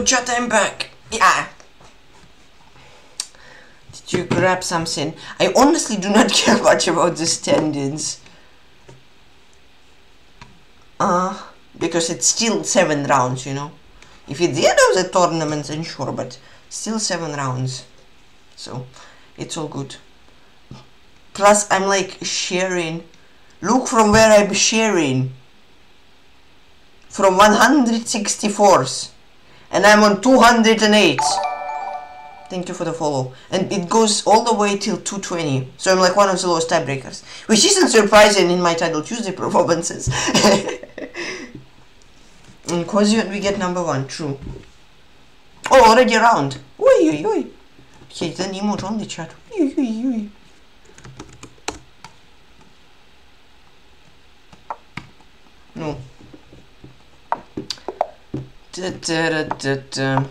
Jota, I'm back. Yeah. Did you grab something? I honestly do not care much about these tendons. Because it's still 7 rounds, you know. If it's the end of the tournament, then sure, but still 7 rounds. So, it's all good. Plus, I'm like sharing. Look from where I'm sharing. From 164s. And I'm on 208. Thank you for the follow. And it goes all the way till 220. So I'm like one of the lowest tiebreakers. Which isn't surprising in my Titled Tuesday performances. In Quasion we get number 1, true. Oh, already a round. Oi, oi, oi. Okay, then emote on the chat. Oi, oi, oi. No. Da, da, da, da.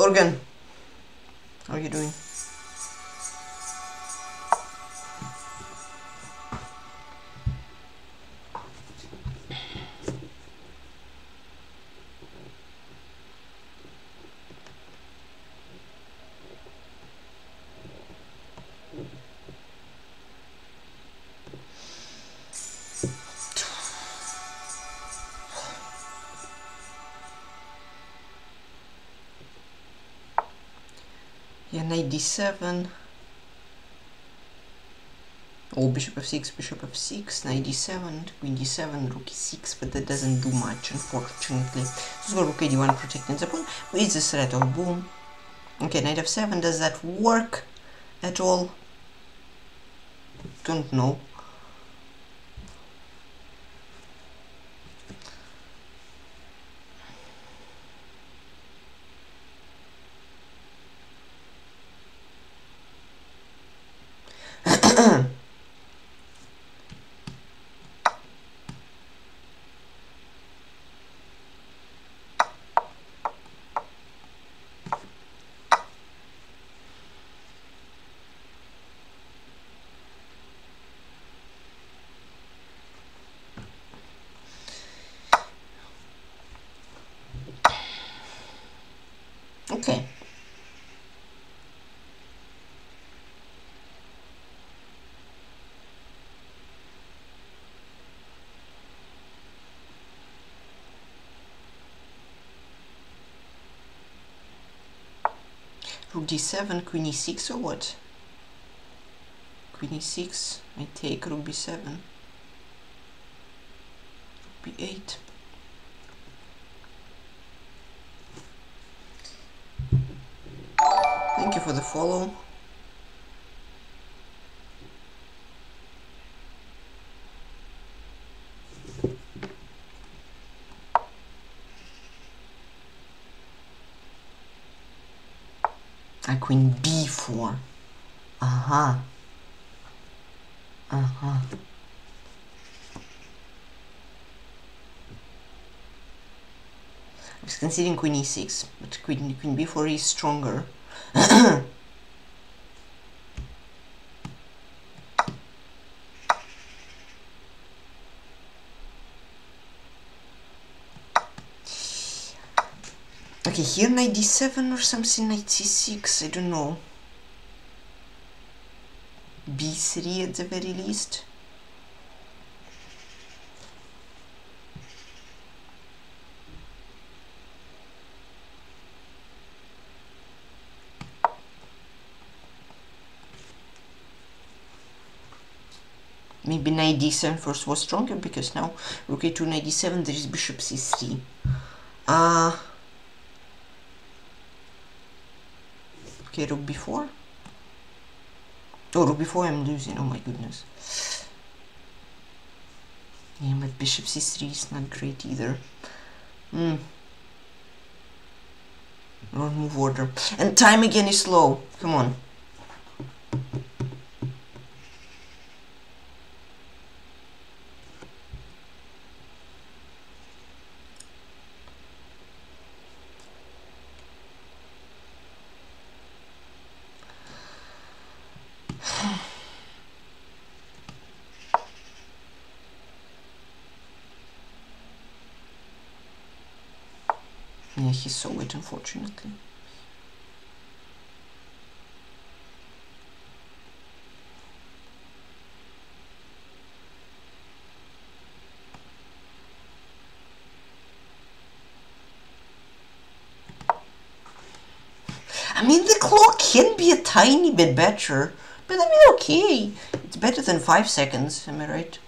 Organ, how are you doing? Yeah, 97. Oh, bishop f6, bishop f6, 97, queen d7, rook e6, but that doesn't do much, unfortunately. So rook d1 protecting the pawn with the threat of boom. Okay, knight f7, does that work at all? Don't know. D7, queen e6 or what? Queen e6, I take rook b7, rook b8. Thank you for the follow. Queen b4. Aha. Aha. I was considering queen e6, but queen b4 is stronger. Here, knight d7 or something, knight c6, I don't know. b3 at the very least. Maybe knight d7 first was stronger because now rook a2, knight d7, there is bishop c3. Okay, rook b4. Oh, rook b4 I'm losing, oh my goodness. Yeah, but bishop c3 is not great either. Wrong move order. And time again is slow. Come on. He's so wet, unfortunately. I mean, the clock can be a tiny bit better, but I mean, okay, it's better than 5 seconds, am I right?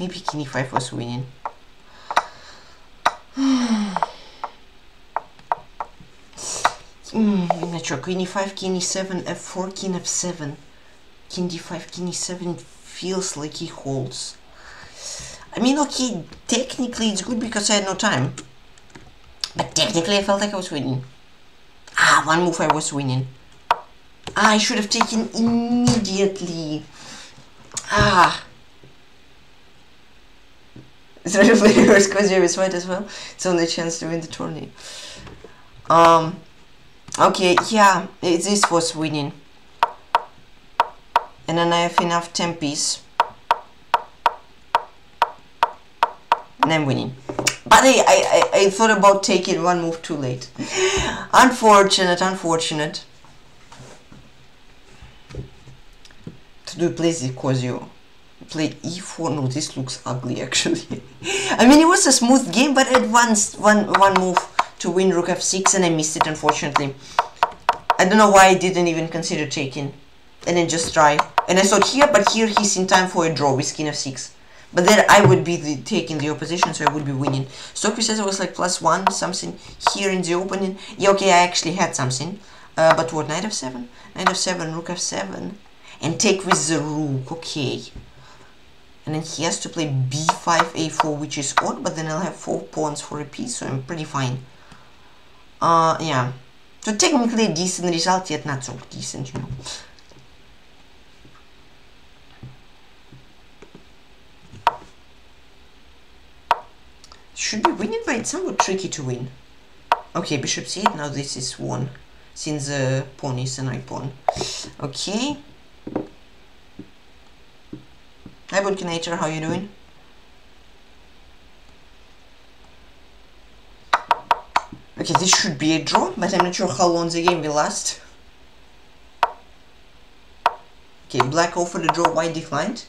Maybe king e5 was winning. I'm not sure. Queen e5, king e7, f4, king f7, king d5, king e7. It feels like he holds. I mean, okay, technically it's good because I had no time, but technically I felt like I was winning. Ah, one move I was winning. Ah, I should have taken immediately. Ah. So to play reverse queen is white as well. It's only a chance to win the tourney. Okay, yeah, this was winning. And then I have enough 10 piece. And I'm winning. But I thought about taking one move too late. Unfortunate, unfortunate. To do plays the Quasio. Played e4. No, this looks ugly actually. I mean, it was a smooth game, but I had one move to win rook f6, and I missed it, unfortunately. I don't know why I didn't even consider taking, and then just try. And I thought here, but here he's in time for a draw with king f6. But then I would be taking the opposition, so I would be winning. Stockfish says I was like +1 something here in the opening. Yeah, okay, I actually had something. But what, knight f7? Knight f7, rook f7. And take with the rook, okay. And then he has to play b5, a4, which is odd, but then I'll have 4 pawns for a piece, so I'm pretty fine. Yeah. So technically a decent result, yet not so decent, you know. Should be winning, but it's somewhat tricky to win. Okay, bishop c8, now this is won, since the pawn is an I-pawn. Okay. Hi Bunkinator, how you doing? Okay, this should be a draw, but I'm not sure how long the game will last. Okay, black offered a draw, white declined.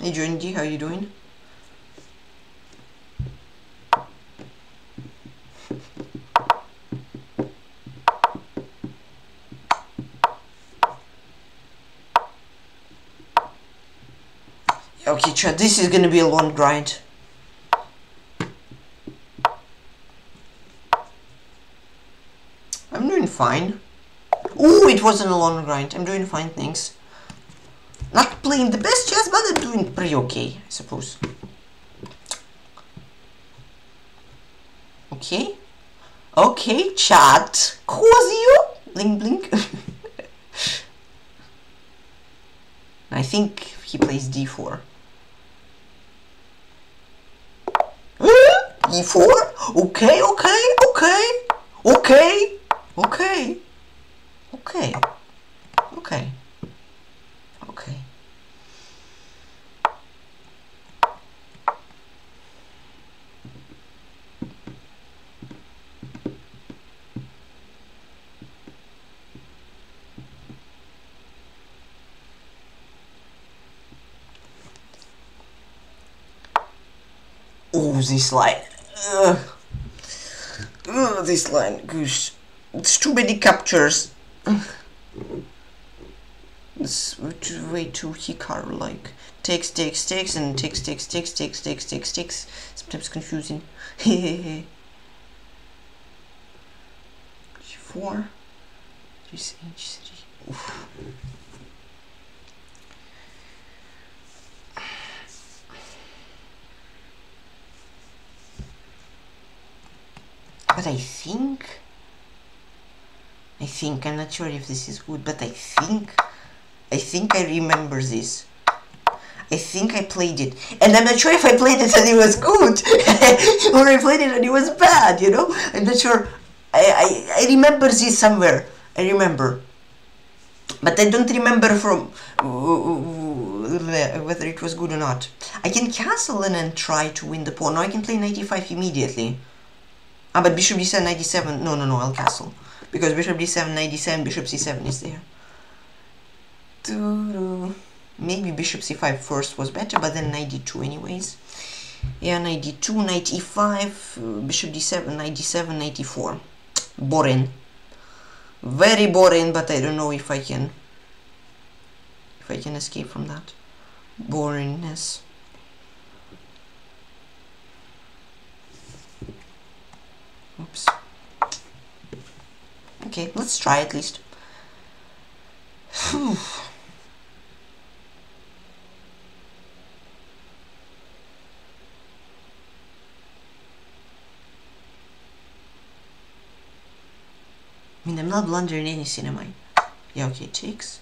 Hey Jundi, how you doing? Okay, chat, this is gonna be a long grind. I'm doing fine. Ooh, it wasn't a long grind. I'm doing fine, thanks. Not playing the best chess, but I'm doing pretty okay, I suppose. Okay. Okay, chat. Who's you? Blink, blink. I think he plays d4. e4? Okay, okay, okay. Okay. Okay. Okay. Okay. Okay. Oh, this line. Ugh. Ugh, this line. Gosh. It's too many captures. It's way too Hikaru like. Takes, takes, takes, and takes, takes, takes, takes, takes, takes, takes. Sometimes confusing. Hehehe. G4. G3. Oof. But I think, I'm not sure if this is good, but I think I remember this. I think I played it. And I'm not sure if I played it and it was good, or I played it and it was bad, you know? I'm not sure. I remember this somewhere. I remember. But I don't remember from whether it was good or not. I can castle and then try to win the pawn. No, I can play knight e5 immediately. Ah, but bishop d7, knight d7, no, I'll castle. Because bishop d7, knight d7, bishop c7 is there. Maybe bishop c5 first was better, but then knight d2 anyways. Yeah, knight d2, knight e5, bishop d7, knight e4. Boring. Very boring, but I don't know if I can... escape from that boringness. Oops. Okay, let's try at least. Whew. I mean, I'm not blundering anything, am I? Yeah, okay, takes.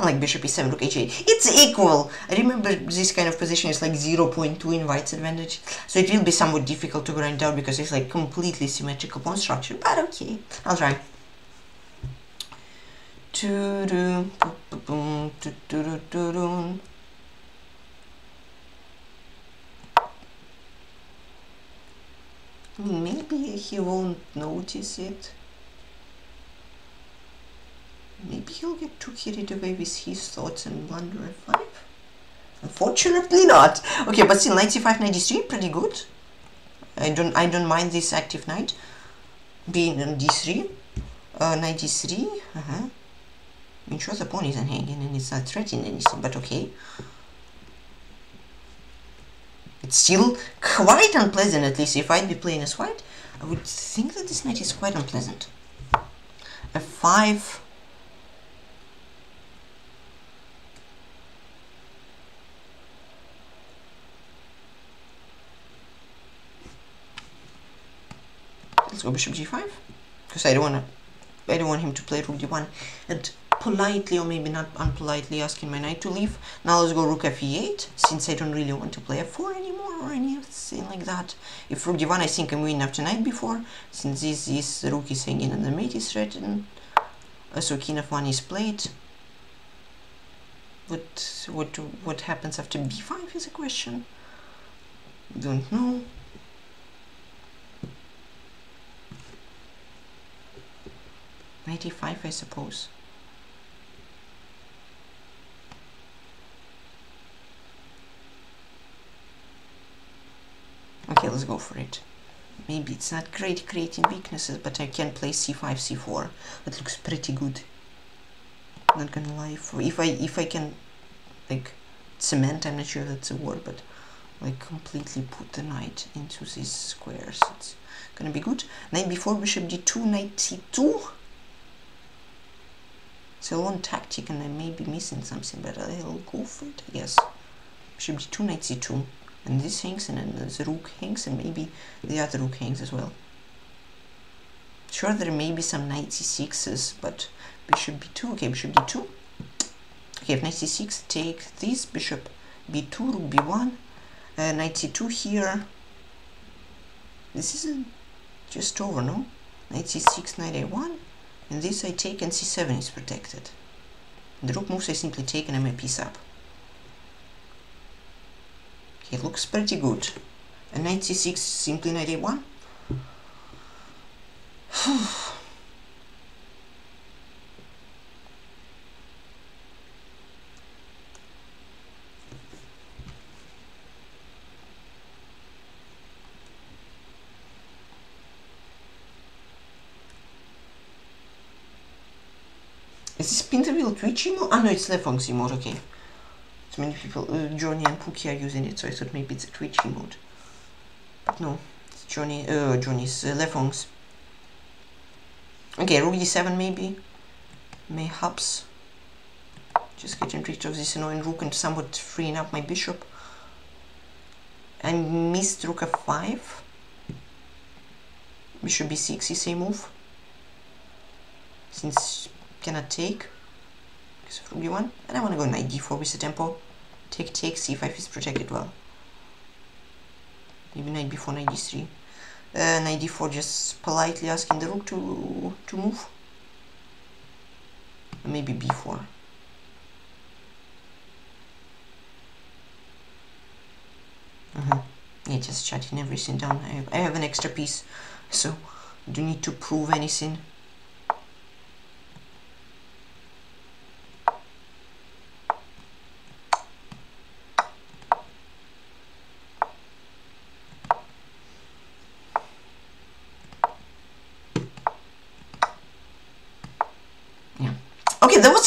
Like bishop e7, rook h8. It's equal! I remember this kind of position is like 0.2 in white's advantage. So it will be somewhat difficult to grind out because it's like completely symmetrical pawn structure. But okay, I'll try. Maybe he won't notice it. Maybe he'll get too carried away with his thoughts and blunder a 5? Unfortunately not. Okay, but still 95-93, pretty good. I don't mind this active knight being on d3. 93. I'm sure the pawn isn't hanging and it's not threatening anything, but okay. It's still quite unpleasant, at least if I'd be playing as white. I would think that this knight is quite unpleasant. f5. Let's go bishop g5, because I don't want him to play rook d1 and politely, or maybe not unpolitely, asking my knight to leave. Now let's go rook f8, since I don't really want to play f4 anymore or anything like that. If rook d1, I think I'm winning after knight b4, since this rook is hanging and the mate is threatened. So king f1 is played. But what happens after b5 is a question. Don't know. Knight e5, I suppose. Okay, let's go for it. Maybe it's not great creating weaknesses, but I can play c5, c4. That looks pretty good. Not gonna lie. If I can, like, cement. I'm not sure that's a word, but like completely put the knight into these squares. It's gonna be good. Knight b4, bishop d2, knight c2. It's a long tactic and I may be missing something, but I'll go for it, I guess. Bishop d2, knight c2. And this hangs, and then the rook hangs, and maybe the other rook hangs as well. Sure, there may be some knight c6s, but bishop b2, okay, bishop d2. Okay, if knight c6, take this, bishop b2, rook b1, knight c2 here. This isn't just over, no? Knight c6, knight a1. And this I take and c7 is protected. And the rook moves I simply take and I may piece up. Okay, it looks pretty good. And knight c6, simply knight a1. Is this Pinterville Twitch emote? Ah, no, it's Lefonx emote, okay. So many people, Johnny and Pookie are using it, so I thought maybe it's a Twitch emote. But no, it's Johnny's Lefonx. Okay, rook d7 maybe. Mayhaps. Just getting rid of this annoying rook and somewhat freeing up my bishop. I missed rook f5. Bishop b6 is a move. Since... cannot take, so rook b1, and I want to go knight d4 with the tempo, take, c5 is protected well, maybe knight b4, knight d3, knight d4 just politely asking the rook to move, and maybe b4. Yeah, just shutting everything down. I have an extra piece, so I don't need to prove anything.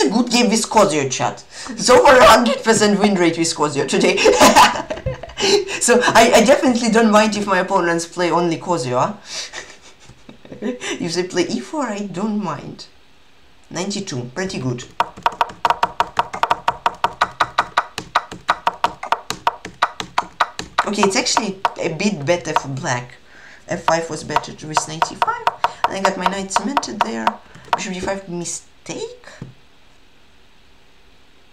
A good game with Kozio chat. It's over 100% win rate with Kozio today. So I definitely don't mind if my opponents play only Kozio. Huh? If they play e4, I don't mind. 92, pretty good. Okay, it's actually a bit better for black. f5 was better with 95. And I got my knight cemented there. Bishop d5 mistake.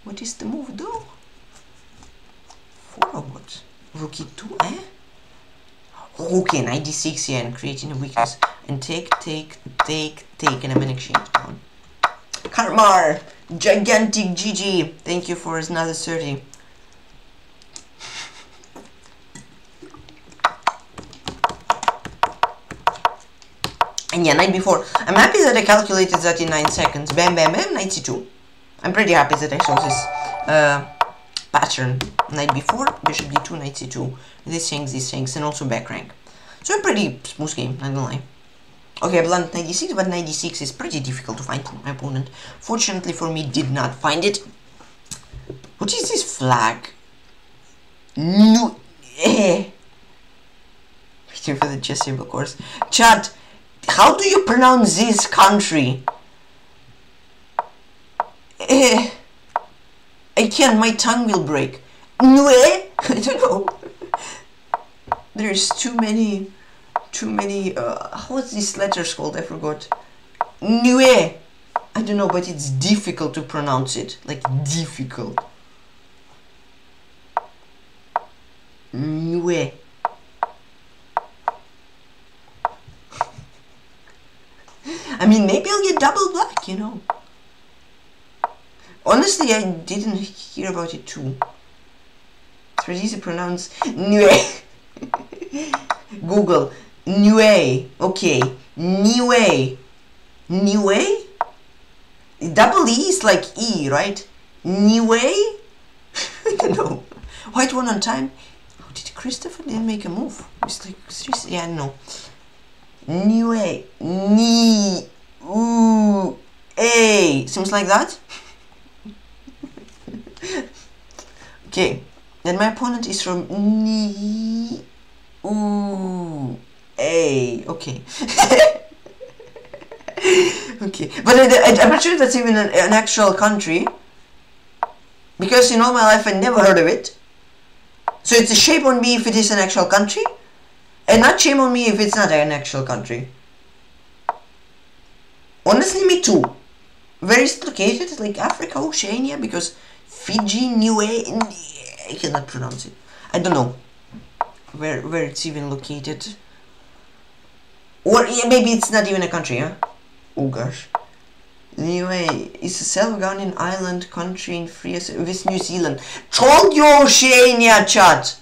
What is the move though? For what? Rook e2, eh? Okay, knight d6 here and creating a weakness. And take, and I'm an exchange down. Karmar! Gigantic GG! Thank you for another 30. And yeah, night before. I'm happy that I calculated that in 9 seconds. Bam, bam, bam, 92. I'm pretty happy that I saw this pattern. Night before, bishop d2, knight c2. These things, and also back rank. So a pretty smooth game, not gonna lie. Okay, I blunt 96, but 96 is pretty difficult to find from my opponent. Fortunately for me, did not find it. What is this flag? No. Waiting for the chess table course. Chat, how do you pronounce this country? I can't, my tongue will break. Niue? I don't know. There's too many, what's these letters called? I forgot. Niue! I don't know, but it's difficult to pronounce it. Like, difficult. Niue. I mean, maybe I'll get double black, you know. Honestly, I didn't hear about it too. It's pretty easy to pronounce. Niue. Google. Niue. Okay. Niue. Niue? Double E is like E, right? Niue? I don't know. White one on time. How did Christopher didn't make a move? It's like, seriously, yeah, I know. Niue. Ni. Ooh. A. Seems like that. Okay. Then my opponent is from Ni. Ooh, hey, okay. Okay, but I'm not sure that's even an actual country. Because in all my life I never heard of it. So it's a shame on me if it is an actual country. And not shame on me if it's not an actual country. Honestly, me too. Where is it located? Like Africa, Oceania, because Fiji, Niue, I cannot pronounce it. I don't know. Where it's even located, or yeah, maybe it's not even a country, huh? Oh gosh. Anyway, it's a self-governing island country in free with New Zealand. Told you Oceania, chat,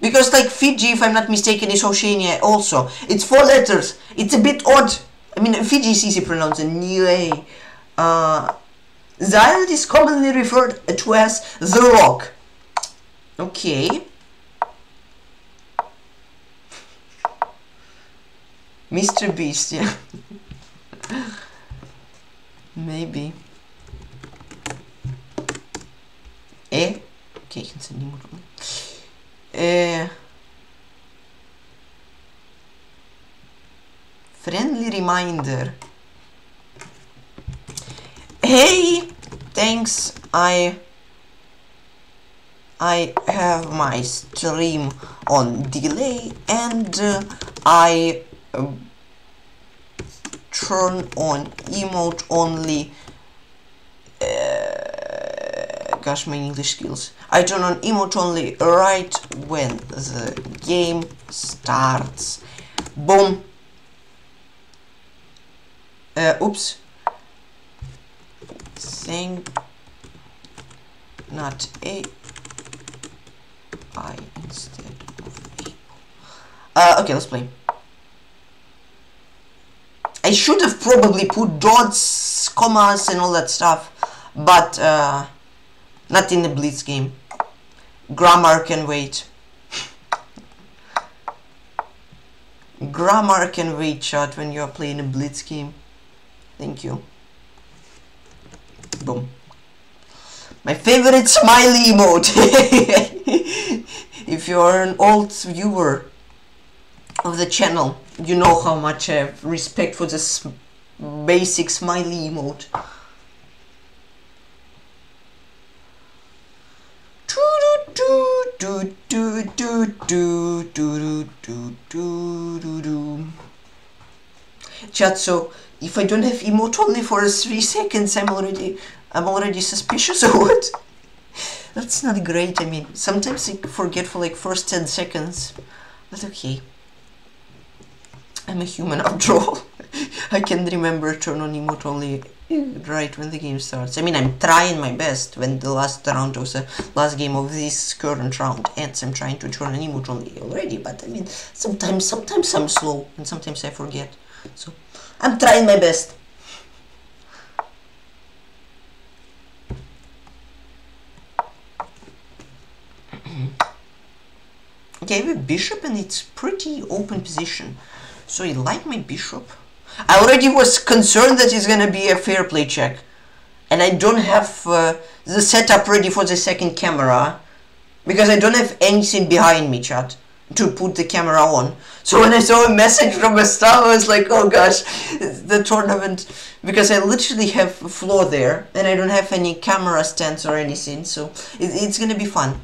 because like Fiji, if I'm not mistaken, is Oceania also. It's 4 letters. It's a bit odd. I mean, Fiji is easy to pronounce. Anyway, the island is commonly referred to as the Rock. Okay. Mr. Beast, yeah. Maybe. Eh? Okay, I can send him more. Friendly reminder. Hey! Thanks, I have my stream on delay and I turn on emote only. Gosh, my English skills. I turn on emote only right when the game starts. Boom. Oops. Thing. Not a. I instead of a. Okay, let's play. I should have probably put dots, commas, and all that stuff, but not in the blitz game. Grammar can wait. Grammar can wait, chat, when you are playing a blitz game. Thank you. Boom. My favorite smiley emote. If you're an old viewer of the channel, you know how much I have respect for this basic smiley emote. Chat, so if I don't have emote only for 3 seconds, I'm already suspicious or what? That's not great. I mean, sometimes I forget for like first 10 seconds, but okay. I'm a human after all. I can remember turn on emote only right when the game starts. I mean, I'm trying my best when the last round of the last game of this current round ends. I'm trying to turn on emote only already, but I mean, sometimes I'm slow and sometimes I forget. So I'm trying my best. Okay, I have a bishop and it's pretty open position. So I like my bishop. I already was concerned that it's gonna be a fair play check. And I don't have the setup ready for the second camera. Because I don't have anything behind me, chat, to put the camera on. So when I saw a message from a star, I was like, oh gosh, the tournament. Because I literally have a floor there. And I don't have any camera stands or anything. So it's gonna be fun.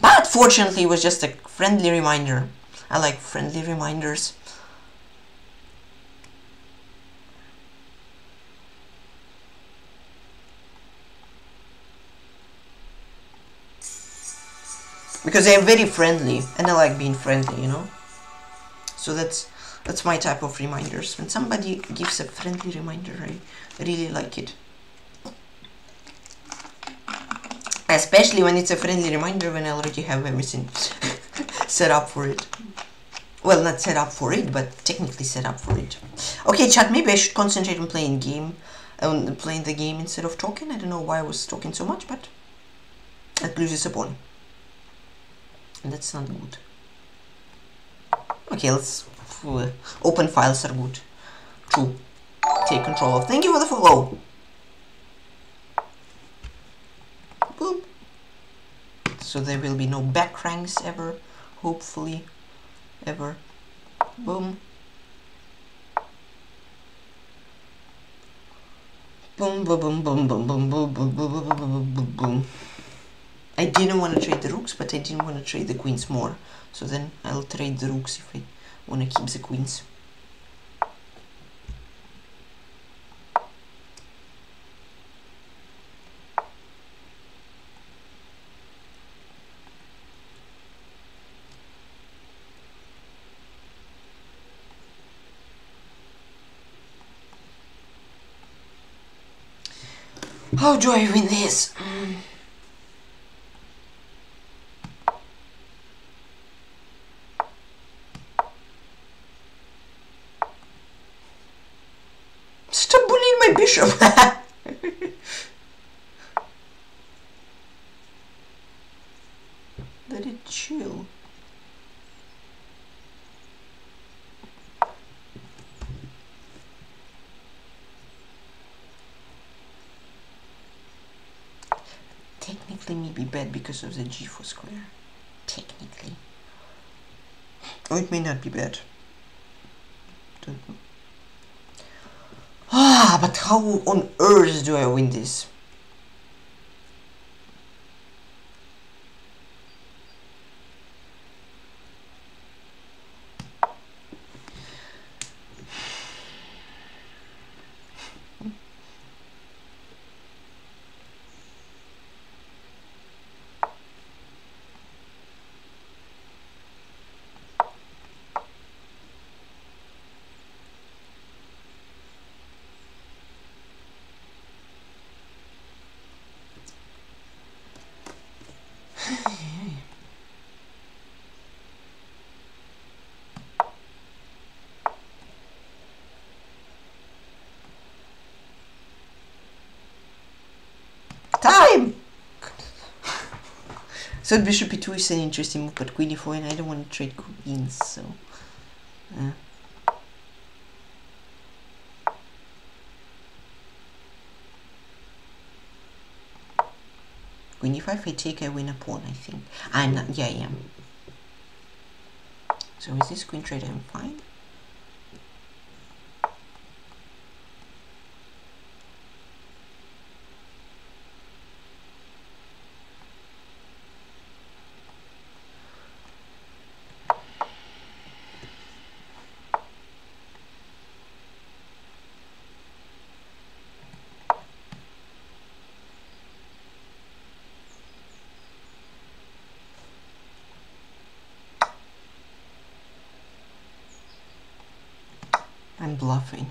But fortunately, it was just a friendly reminder. I like friendly reminders. Because they are very friendly, and I like being friendly, you know? So that's my type of reminders. When somebody gives a friendly reminder, I really like it. Especially when it's a friendly reminder when I already have everything set up for it. Well, not set up for it, but technically set up for it. Okay, chat, maybe I should concentrate on playing the game instead of talking. I don't know why I was talking so much, but that loses a pawn. And that's not good. Okay, let's... Open files are good. True. Take control of. Thank you for the follow. Boom. So there will be no back ranks ever. Hopefully. Ever. Boom. Boom, boom, boom, boom, boom, boom, boom, boom, boom, boom, boom, boom. I didn't want to trade the rooks, but I didn't want to trade the queens more. So then I'll trade the rooks if I want to keep the queens. How do I win this? Stop bullying my bishop! Let it chill. Technically, maybe bad because of the g4 square. Technically. Oh, it may not be bad. Don't know. Ah, but how on earth do I win this? So bishop e2 is an interesting move, but queen e4, and I don't want to trade queens, so... Queen e5, I take, I win a pawn, I think. I'm not, yeah, I am. So with this queen trade, I'm fine. Bluffing.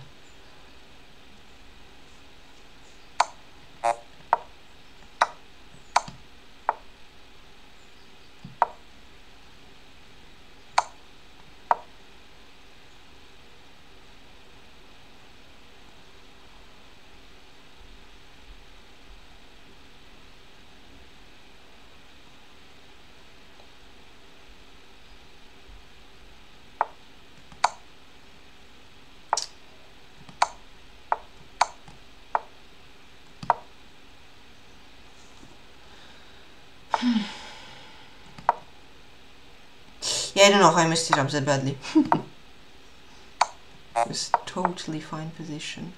Yeah, I don't know how I messed it up that badly. It was a totally fine position.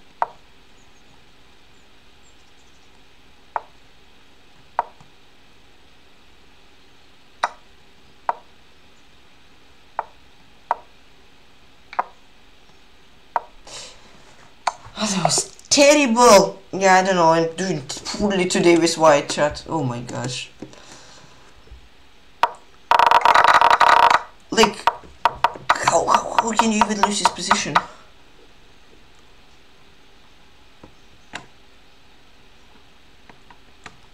Oh, that was terrible! Yeah, I don't know, I'm doing poorly today with white chat. Oh my gosh. Like, how can you even lose this position?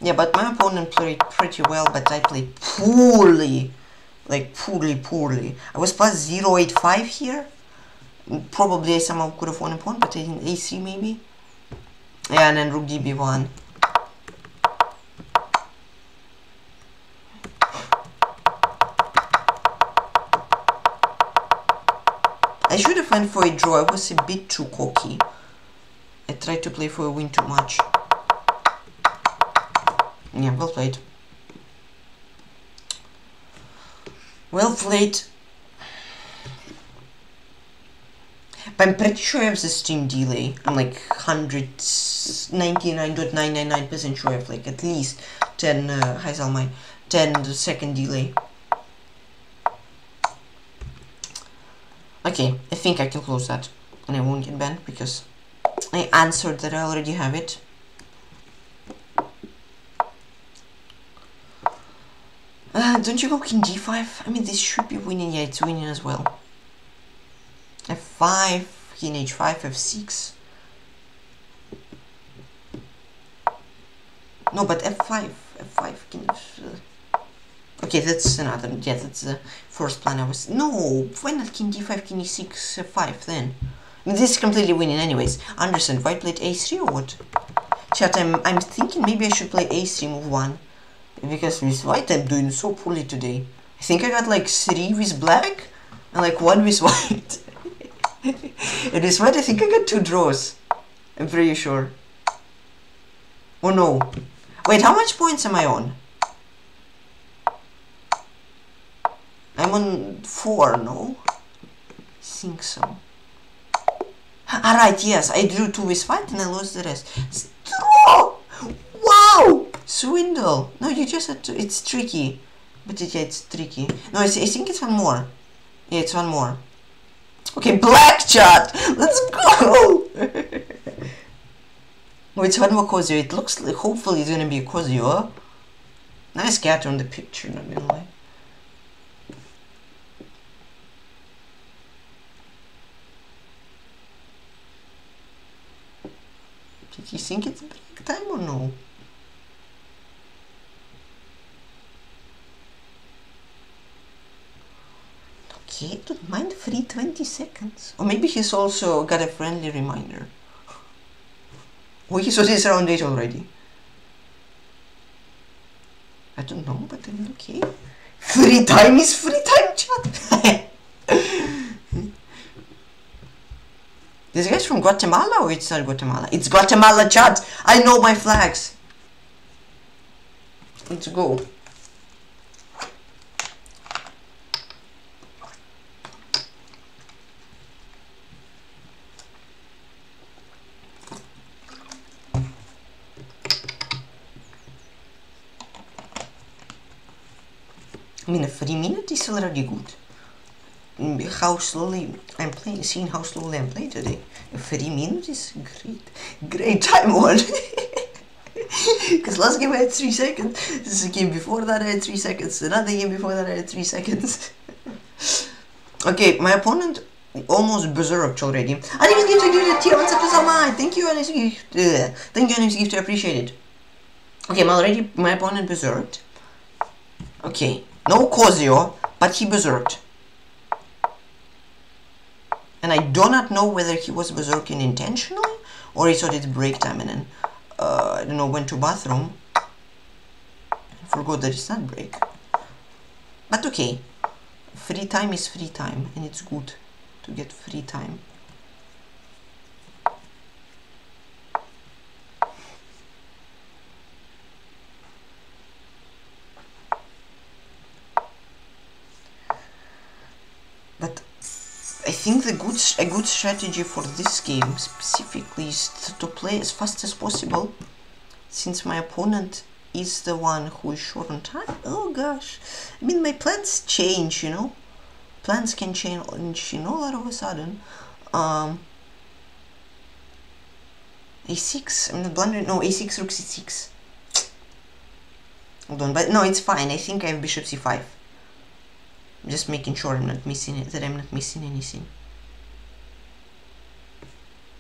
Yeah, but my opponent played pretty well, but I played poorly. Like, poorly. I was plus 085 here. Probably I somehow could have won a pawn, but I didn't. A3 maybe. Yeah, and then rook DB1. I should have went for a draw. I was a bit too cocky. I tried to play for a win too much. Yeah, well played. Well played. But I'm pretty sure I have the stream delay. I'm like 199.999% sure I have like at least 10 second delay. Okay, I think I can close that and I won't get banned because I answered that I already have it. Don't you go king d5? I mean, this should be winning. Yeah, it's winning as well. f5, king h5, f6. No, but f5, king f5. Okay, that's another, yeah, that's the first plan I was... No, why not king d5, king e6, f5 then? I mean, this is completely winning anyways. Understand, white played a3 or what? Chat, I'm thinking maybe I should play a3 move 1. Because with white I'm doing so poorly today. I think I got like 3 with black and like 1 with white. And with white I think I got 2 draws. I'm pretty sure. Oh no. Wait, how much points am I on? I'm on 4, no? I think so. Alright, yes, I drew 2 with white and I lost the rest. Draw! Wow! Swindle! No, you just had to, it's tricky. But it, yeah, it's tricky. No, I think it's one more. Yeah, it's one more. Okay, black chat! Let's go! Oh, it's one more Kozio. It looks like, hopefully it's gonna be a Kozio. Nice cat on the picture, not gonna lie. Did you think it's break time or no? Okay, don't mind free 20 seconds. Or maybe he's also got a friendly reminder. Oh, he saw this round 8 already. I don't know, but I'm okay. Free time is free time, chat! This guy's from Guatemala or it's not Guatemala? It's Guatemala, chat! I know my flags! Let's go. I mean, a free minute is already good. How slowly I'm playing, seeing how slowly I'm playing today. 3 minutes is great time one. Because last game I had 3 seconds. This game before that I had 3 seconds. Another game before that I had 3 seconds. Okay, my opponent almost berserked already. I didn't give to give the tier. What's up to Samai? Thank you, Annie's gift. Thank you, Annie's gift. I appreciate it. Okay, my opponent berserked. Okay, no Kozio, but he berserked. And I do not know whether he was berserking intentionally or he thought it's break time and then, I don't know, went to bathroom. Forgot that it's not break. But okay, free time is free time and it's good to get free time. I think a good strategy for this game specifically is to play as fast as possible, since my opponent is the one who is short on time. Oh gosh, I mean, my plans change, you know, plans can change, you know, all of a sudden. A6, I'm not blundering, no, a6, rook c6. Hold on, but no, it's fine, I think I have bishop c5. I'm just making sure I'm not missing it, that I'm not missing anything.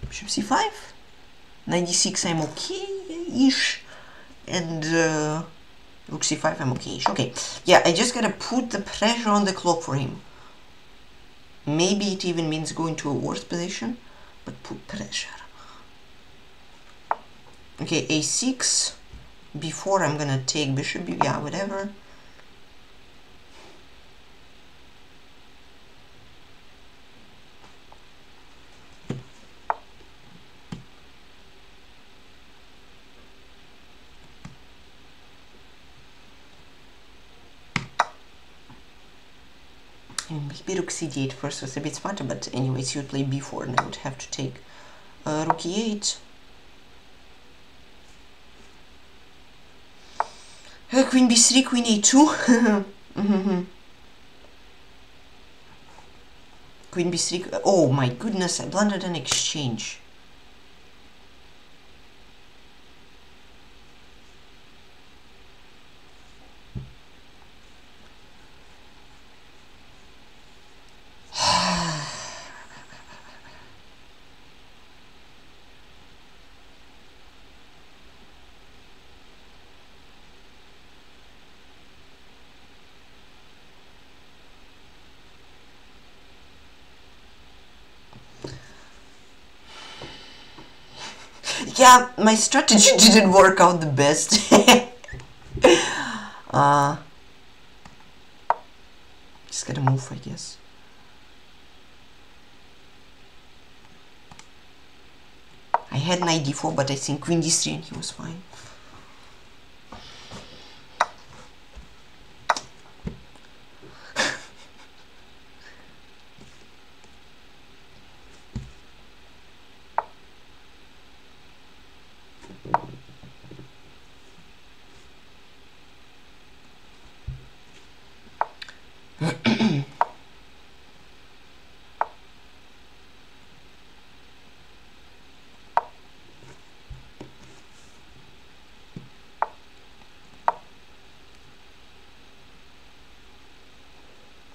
Bishop c5, knight d6, I'm okay-ish, and rook c5, I'm okay-ish. Okay, yeah, I just gotta put the pressure on the clock for him. Maybe it even means going to a worse position, but put pressure. Okay, a6, before I'm gonna take bishop, yeah, whatever. Maybe rook c8 first was a bit smarter, but anyways, you would play b4 and I would have to take rook e8. Queen b3, queen a2. Mm-hmm. Queen b3, oh my goodness, I blundered an exchange. Yeah, my strategy didn't work out the best. Just gotta move, I guess. I had knight d4, but I think queen d3 and he was fine.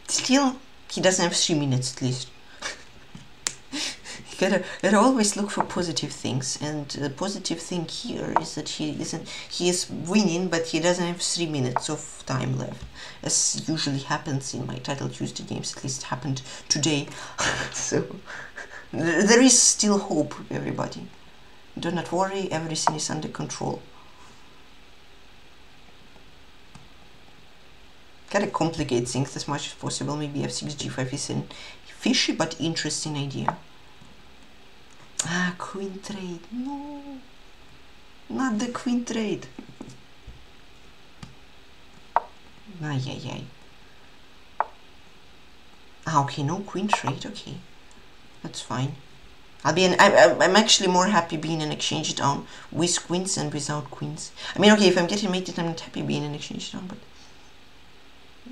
Still, he doesn't have 3 minutes at least. You gotta always look for positive things, and the positive thing here is that he is winning, but he doesn't have 3 minutes of time left, as usually happens in my Titled Tuesday games, at least happened today. So there is still hope, everybody. Do not worry, everything is under control. Gotta complicate things as much as possible. Maybe f6, g5 is a fishy but interesting idea. Ah, queen trade. No, not the queen trade. Ay, ay, ay. Ah, okay, no queen trade. Okay, that's fine. I'm actually more happy being an exchange down with queens and without queens. I mean, okay, if I'm getting mated, I'm not happy being an exchange down, but.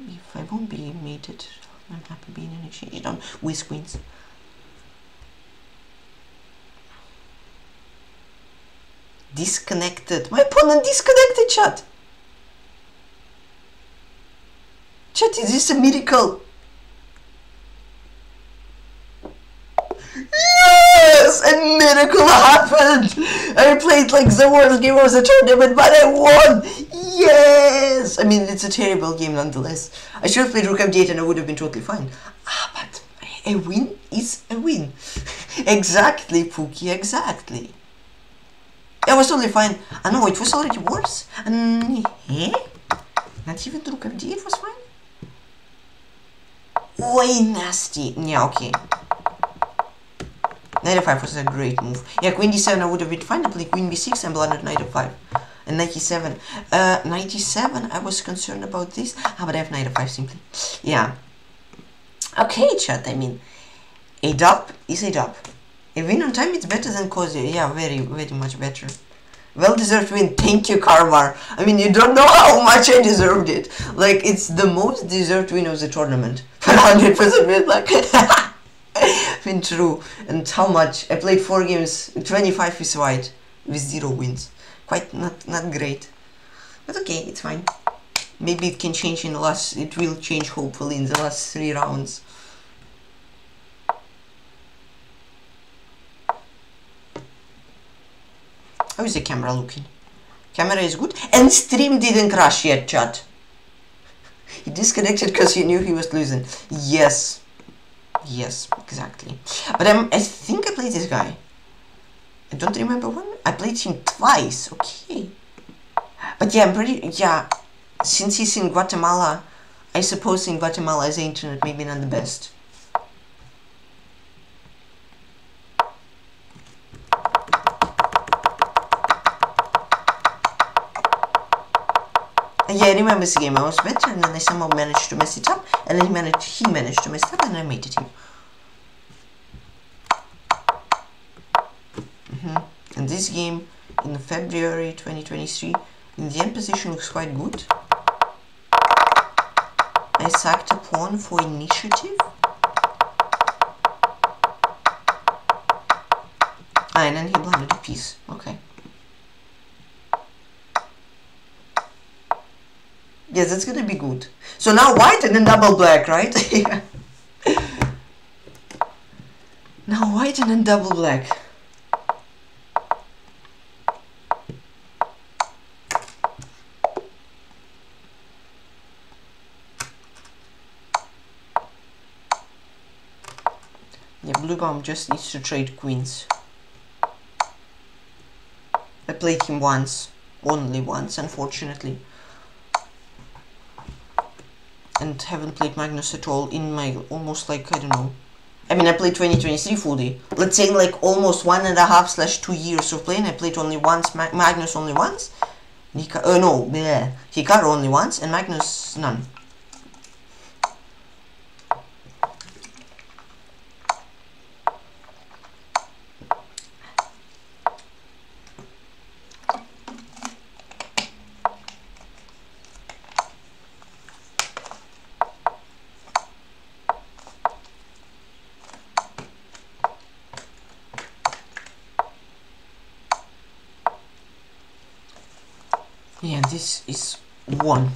If I won't be mated, I'm happy being an exchange down with queens. Disconnected. My opponent disconnected, chat. Chat, is this a miracle? Yes! A miracle happened! I played like the worst game of the tournament, but I won! Yes! I mean, it's a terrible game nonetheless. I should have played rook f8 and I would have been totally fine. Ah, but a win is a win. Exactly, Pookie, exactly. I was totally fine. I know, it was already worse. Eh? Not even rook f8 was fine? Way nasty. Yeah, okay. Knight f5 was a great move. Yeah, queen d7 I would have been fine. I played queen b6 and blundered knight f5. And knight e7. Knight e7, I was concerned about this. But I have knight f5 simply. Yeah. Okay, chat, I mean, A dub is a dub. A win on time is better than Cozy. Yeah, very, very much better. Well-deserved win. Thank you, Karmar. I mean, you don't know how much I deserved it. Like, it's the most deserved win of the tournament. 100% win, like... been true. And how much? I played 4 games, 25 is wide, with 0 wins. Quite not great. But okay, it's fine. Maybe it can change in the last... It will change, hopefully, in the last 3 rounds. How is the camera looking? Camera is good. And stream didn't crash yet, chat. He disconnected because he knew he was losing. Yes. Yes, exactly. But I think I played this guy. I don't remember when. I played him twice. Okay. But yeah, I'm pretty... Yeah. Since he's in Guatemala, I suppose in Guatemala the internet maybe not the best. Yeah, I remember this game. I was better, and then I somehow managed to mess it up, and then he managed to mess it up, and I made it him. And this game in February 2023, in the end position looks quite good. I sacked a pawn for initiative. Ah, and then he blundered a piece. Okay. Yes, that's gonna be good. So now white and then double black, right? Yeah. Now white and then double black. Yeah, blue bomb just needs to trade queens. I played him once. Only once, unfortunately. And haven't played Magnus at all in my almost like, I don't know. I mean, I played 2023 fully. Let's say like almost 1.5/2 years of playing. I played only once, Magnus only once. Hikaru only once and Magnus none. This is one.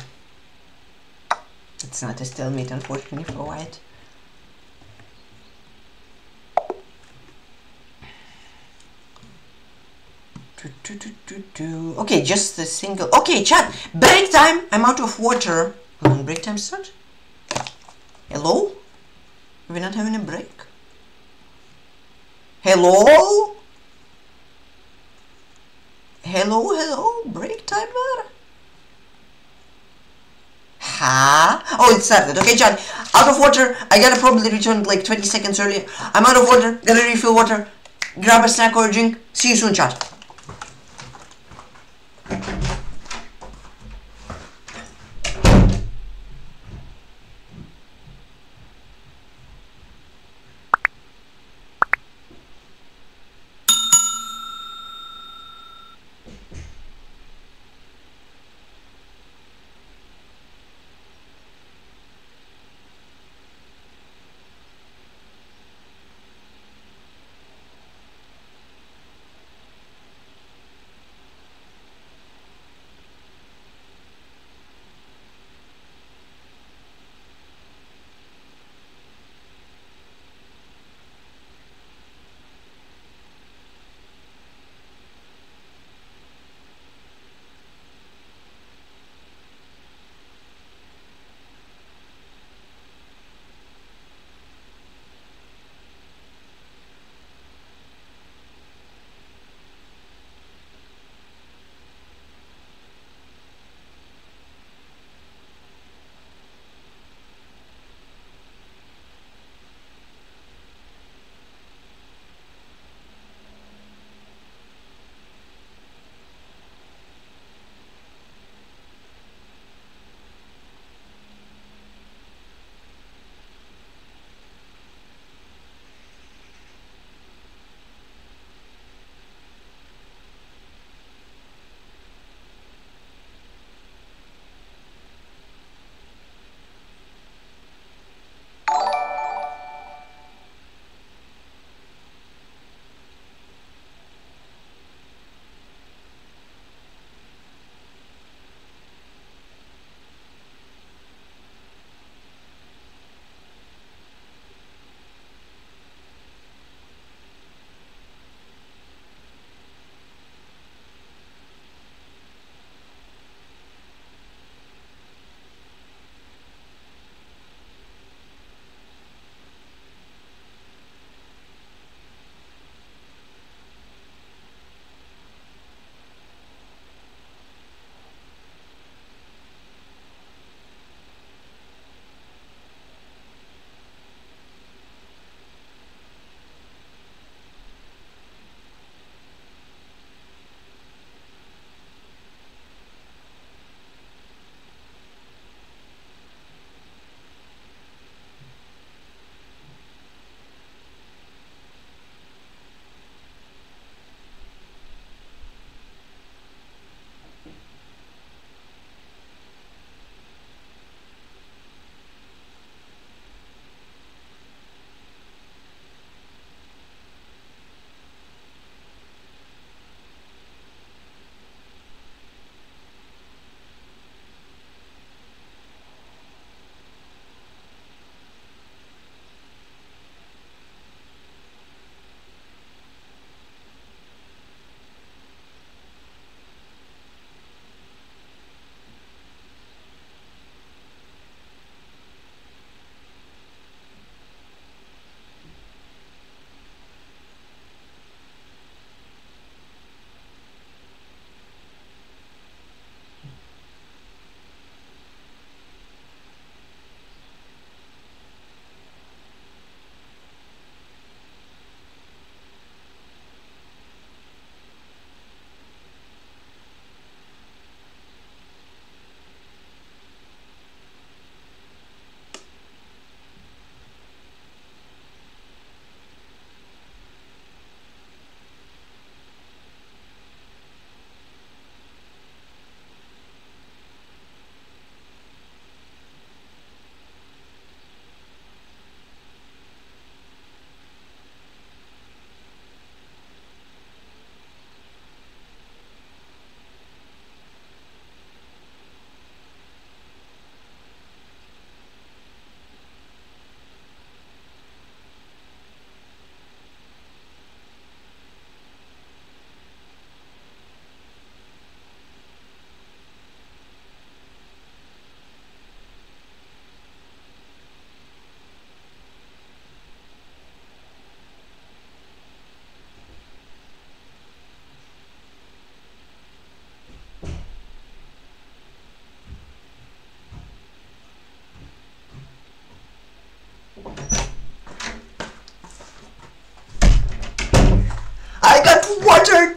It's not a stalemate, unfortunately, for white. Okay, just a single. Okay, chat. Break time. I'm out of water. Hold on, break time start. Hello? We're not having a break. Hello? Hello, hello. Break timer. Ha! Huh? Oh, it started. Okay, John. Out of water. I gotta probably return like 20 seconds earlier. I'm out of water. Gotta refill water. Grab a snack or a drink. See you soon, chat.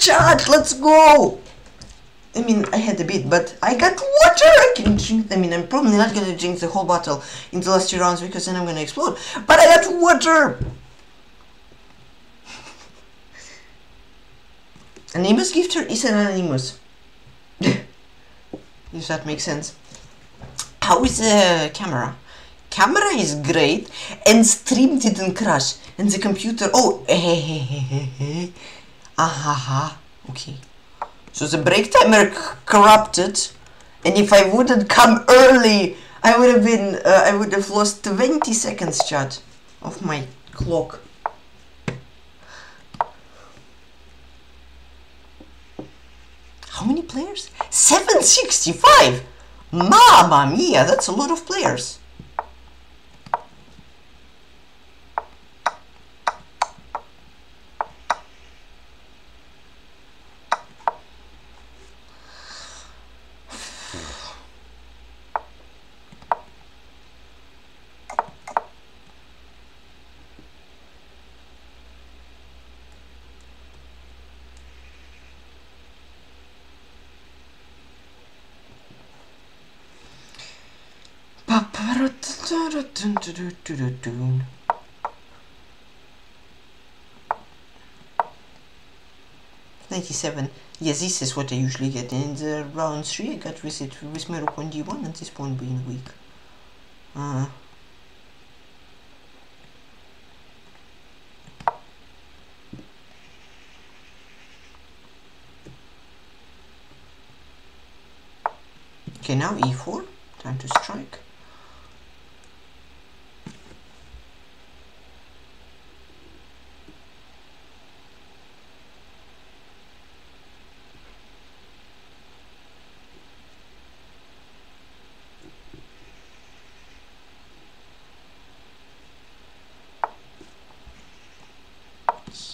charge, let's go! I mean, I had a bit, but I got water, I can drink them. I mean, I'm probably not gonna drink the whole bottle in the last 2 rounds because then I'm gonna explode, but I got water! Anonymous gifter is an anonymous. If that makes sense. How is the camera? Camera is great, and stream didn't crash, and the computer, oh, okay. So the break timer corrupted, and if I wouldn't come early, I would have been, I would have lost 20 seconds chat of my clock. How many players? 765! Mamma mia, that's a lot of players. $97. Yes, this is what I usually get in the round 3. I got with it with my rook on d1 and this pawn being weak. Okay, now e4. Time to strike.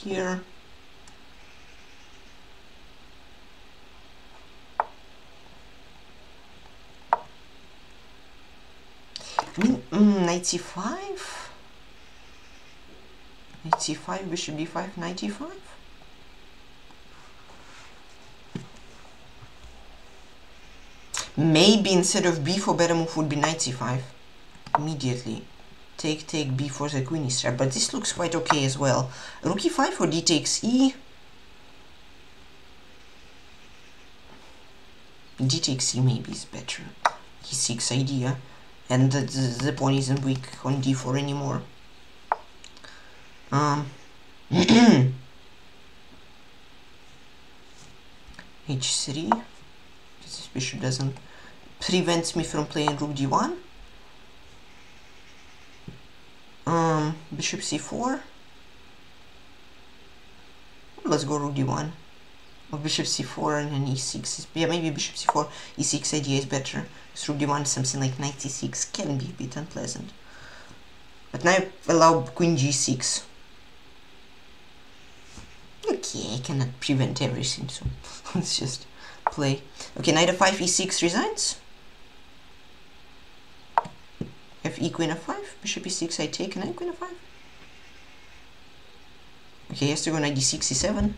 Here. I mean, 95? 95, bishop b5, 95? Maybe instead of b4, better move would be 95. Immediately. Take b for the queen is trapped, but this looks quite okay as well. Rook e5 for d takes e. d takes e maybe is better. e6 idea, and the pawn isn't weak on d4 anymore. h3. This bishop doesn't prevent me from playing rook d1. Bishop c4. Let's go rook d1. Or bishop c4 and then e6. Yeah, maybe bishop c4, e6 idea is better. So rook d1, something like 96 can be a bit unpleasant. But now allow queen g6. Okay, I cannot prevent everything, so let's just play. Okay, knight f5, e6 resigns. E queen f5, bishop e6, I take knight queen f5. Okay, he has to go knight d6, e7.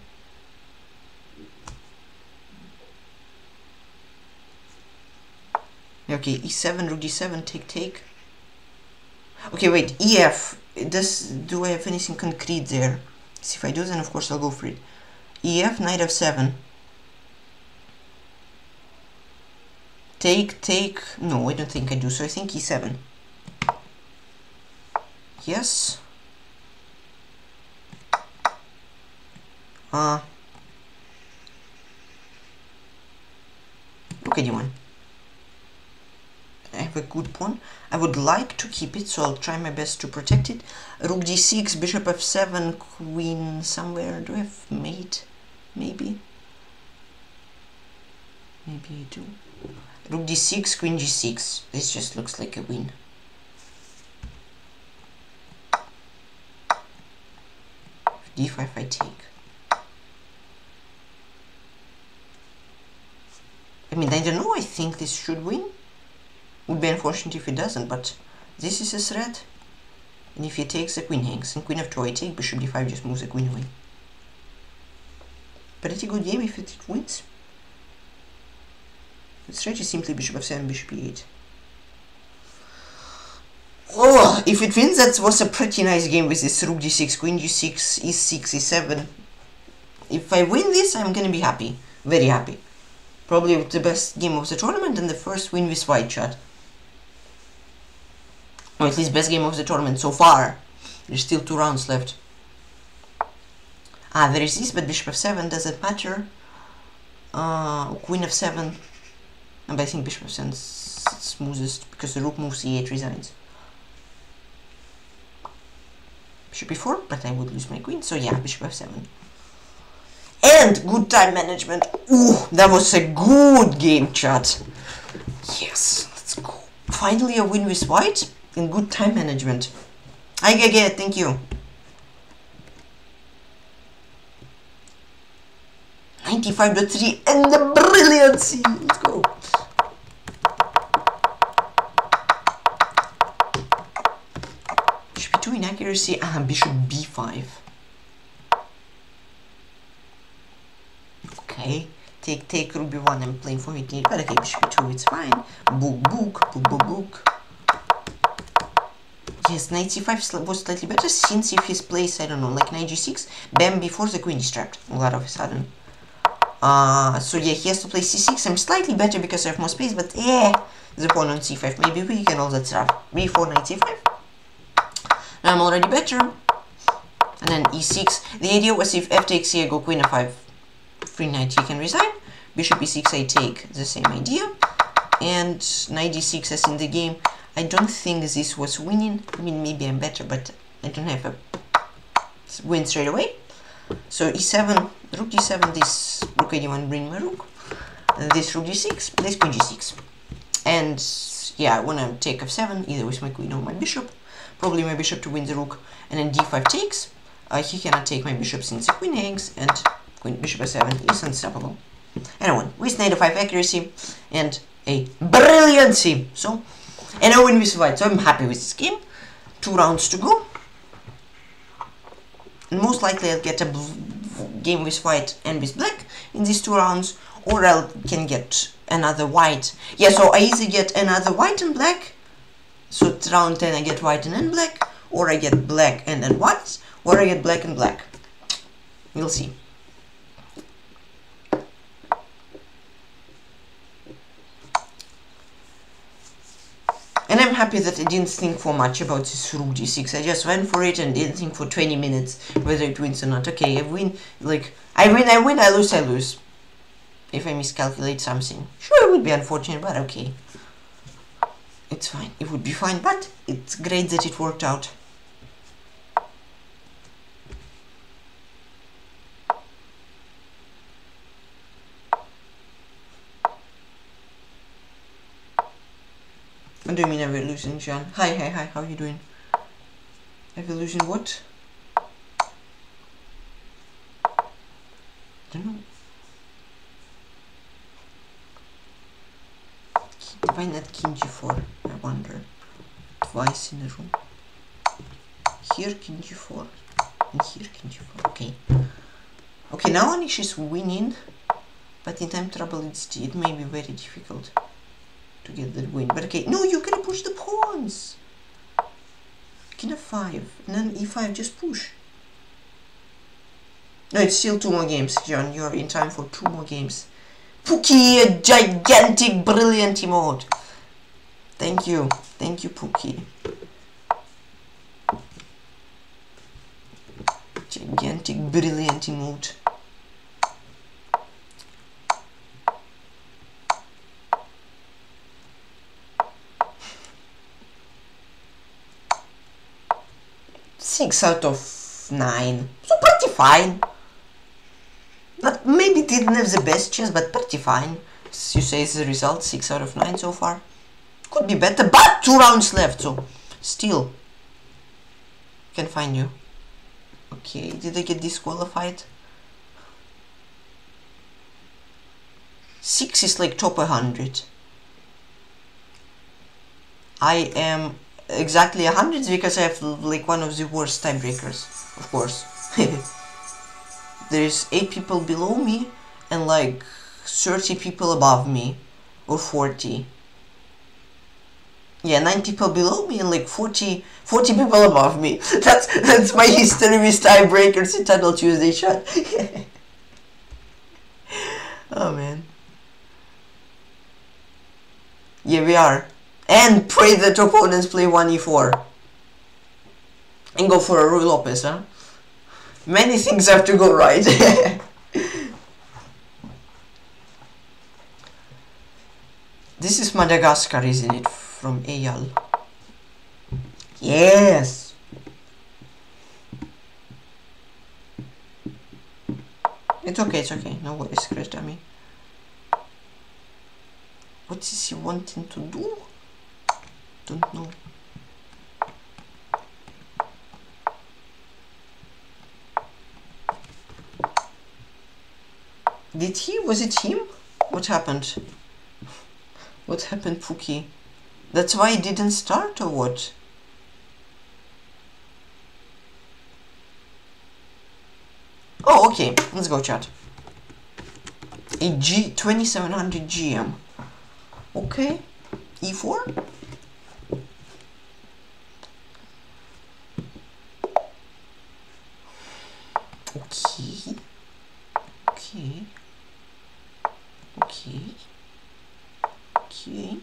Okay, e7, rook d7, take. Okay, wait, ef. Do I have anything concrete there? See, if I do, then of course I'll go for it. Ef, knight f7. Take. No, I don't think I do, so I think e7. Yes. Okay, d1. I have a good pawn. I would like to keep it, so I'll try my best to protect it. Rook d6, bishop f7, queen somewhere. Do I have mate? Maybe. Maybe I do. Rook d6, queen g6. This just looks like a win. d5 I take. I mean, I don't know, I think this should win. Would be unfortunate if it doesn't, but this is a threat. And if he takes, the queen hangs. And queen f2 I take, bishop d5 just moves the queen away. Pretty good game if it wins. The strategy is simply bishop f7, bishop e8. Oh, if it wins, that was a pretty nice game with this rook d6, queen g6, e6, e7. If I win this, I'm gonna be happy. Very happy. Probably the best game of the tournament and the first win with white chat. Or at least best game of the tournament so far. There's still 2 rounds left. Ah, there is this, but bishop f7 doesn't matter. Queen f7. And I think bishop f7 is smoothest because the rook moves e8 resigns. Bishop e4, but I would lose my queen, so yeah, bishop f7. And good time management. Ooh, that was a good game, chat. Yes, let's go. Finally a win with white and good time management. I get, thank you. 95.3 and the brilliancy. Let's go. Bishop b2 inaccuracy. Ah, bishop b5. Okay, take rook b1. I'm playing for it. But okay, bishop b2. It's fine. Book. Yes, knight c5 was slightly better since if he plays, I don't know, like knight g6, bam, before the queen is trapped, all out of a sudden. So yeah, he has to play c6. I'm slightly better because I have more space, but yeah, the pawn on c5, maybe weak and all that stuff. b4, knight c5. Now I'm already better. And then e6. The idea was if f takes here, go queen f5, free knight, he can resign. Bishop e6, I take, the same idea. And knight d6 as in the game. I don't think this was winning. I mean, maybe I'm better, but I don't have a win straight away. So e7, rook d7, this rook a1, bring my rook. This rook d6, this queen g6. And yeah, I wanna take f7, either with my queen or my bishop. Probably my bishop to win the rook. And then d5 takes. He cannot take my bishop since the queen hangs. And queen bishop a7 is unstoppable. And I won with 95 accuracy and a brilliancy. So. And I win with white, so I'm happy with this game. 2 rounds to go. And most likely I'll get a game with white and with black in these 2 rounds, or I can get another white. Yeah, so I either get another white and black, so round 10 I get white and then black, or I get black and then white, or I get black and black. We'll see. And I'm happy that I didn't think for much about this rook d6. I just went for it and didn't think for 20 minutes whether it wins or not. Okay, I win, like, I win, I lose. If I miscalculate something. Sure, it would be unfortunate, but okay. It's fine. It would be fine, but it's great that it worked out. What do you mean I will losing, John? Hi, how are you doing? I will losing what? I don't know. Why not king g4? I wonder. Twice in a row. Here king g4. And here king g4. Okay. Okay, now Anish is winning. But in time trouble it may be very difficult. To get that win, but okay, no, you're gonna push the pawns. King f5, and then e5, just push. No, it's still 2 more games, John. You're in time for 2 more games. Pookie, a gigantic, brilliant emote. Thank you, Pookie. Gigantic, brilliant emote. Six out of 9, so pretty fine. But maybe didn't have the best chance, but pretty fine. As you say, the result 6 out of 9 so far. Could be better, but 2 rounds left, so still can find you. Okay, did I get disqualified? 6 is like top 100. I am. Exactly 100 because I have like one of the worst tiebreakers, of course. there's 8 people below me and like 30 people above me, or 40. Yeah, 9 people below me and like 40 people above me. That's my history with tiebreakers in Titled Tuesday chat. Oh man. Yeah, we are. And pray that opponents play 1e4. And go for a Ruy Lopez, huh? Many things have to go right. This is Madagascar, isn't it? From Eyal. Yes! It's okay, no worries, great dummy. What is he wanting to do? Don't know. Did he? Was it him? What happened? What happened, Pookie? That's why it didn't start, or what? Oh, okay. Let's go, chat. A G 2700 GM. Okay. E4. Okay. Okay. Okay. Okay. Okay.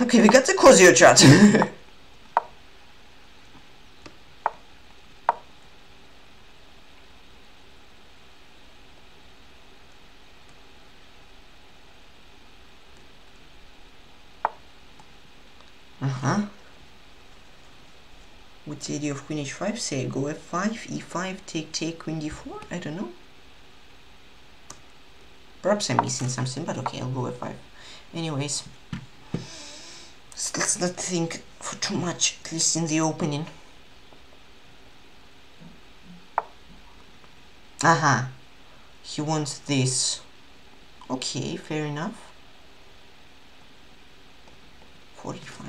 Okay, we got the Cosio chat. With the idea of Queen H5, say go F5, E5, take Queen D4. I don't know. Perhaps I'm missing something, but okay, I'll go F5. Anyways. So let's not think for too much, at least in the opening. Aha, he wants this. Okay, fair enough. 45.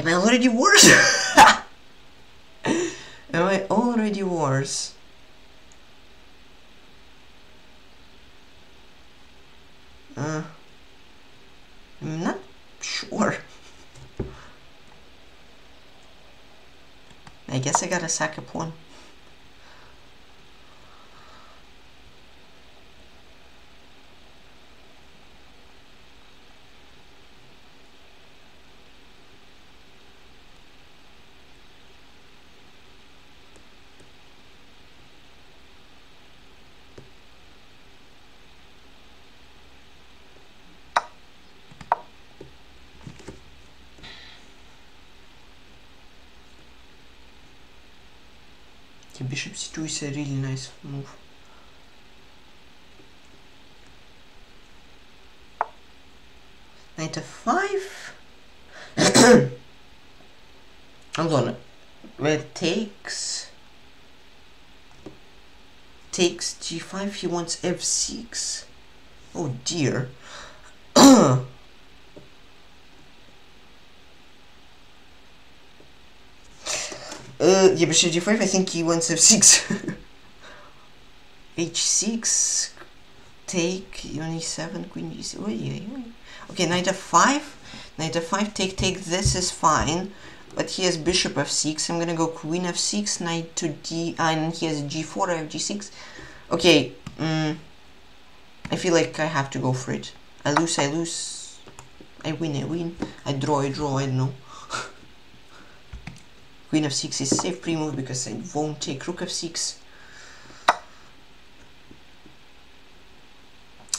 Am I already worse? Am I already worse? I'm not sure. I guess I gotta sack a pawn. Bishop c2 is a really nice move. Knight f5. Hold on. Well, takes g5. He wants f6. Oh dear. Yeah, bishop d5, I think he wants f6. h6, take, on e7, queen e7. Okay, knight f5, take, this is fine. But he has bishop f6, I'm gonna go queen f6, knight to d, and he has g4, I have g6. Okay, I feel like I have to go for it. I lose, I win, I draw, I don't know. Queen f6 is safe pre-move because I won't take rook f6.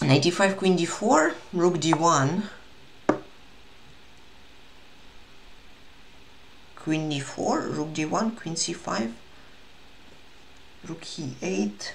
Knight d5, queen d4, rook d1. queen d4, rook d1, queen c5, rook e8,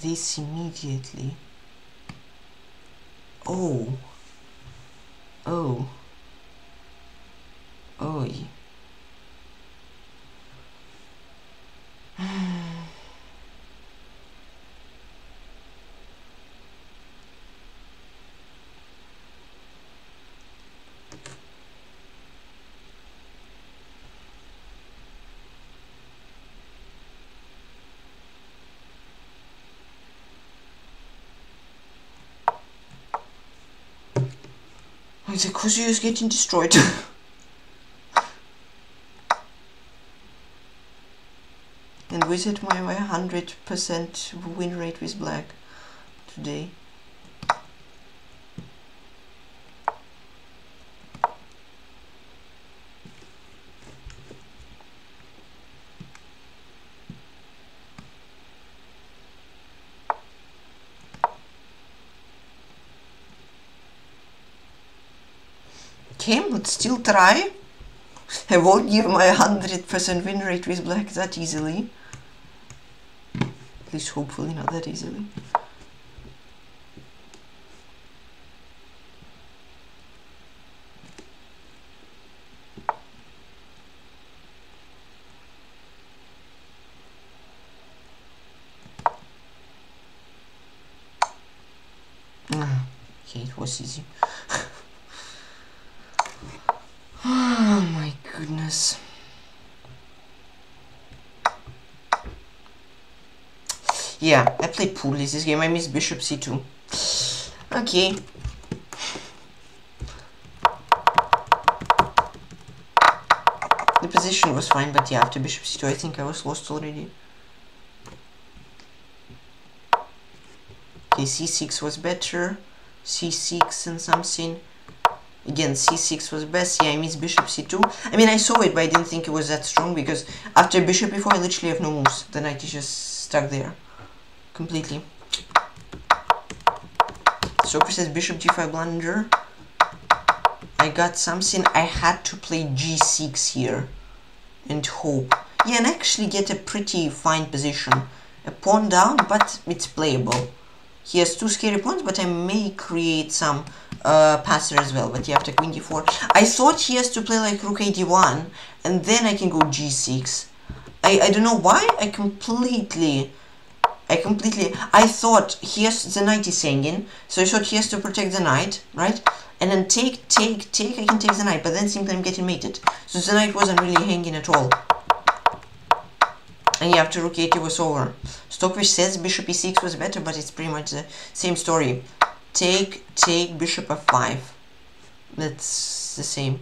this immediately. Oh. Oh. Oh. The Kuzuyo is getting destroyed. And with it my 100% win rate with black today. Still try. I won't give my 100% win rate with black that easily. At least hopefully not that easily. Okay, it was easy. Yeah, I play poorly this game. I miss bishop c2. Okay. The position was fine, but yeah, after bishop c2, I think I was lost already. Okay, c6 was better. c6 and something. Again, c6 was best. Yeah, I missed bishop c2. I mean, I saw it, but I didn't think it was that strong because after bishop e4, I literally have no moves. The knight is just stuck there. Completely. So says bishop g5 blunder. I got something. I had to play g6 here and hope. Yeah, and actually get a pretty fine position. A pawn down, but it's playable. He has two scary pawns, but I may create some passer as well. But yeah, after queen d4, I thought he has to play like rook ad1, and then I can go g6. I don't know why. I thought he has, the knight is hanging, so I thought he has to protect the knight, right? And then take, I can take the knight, but then simply I'm getting mated. So the knight wasn't really hanging at all. And yeah, after rook a8 was over. Stockfish says bishop e6 was better, but it's pretty much the same story. Take, bishop f5. That's the same.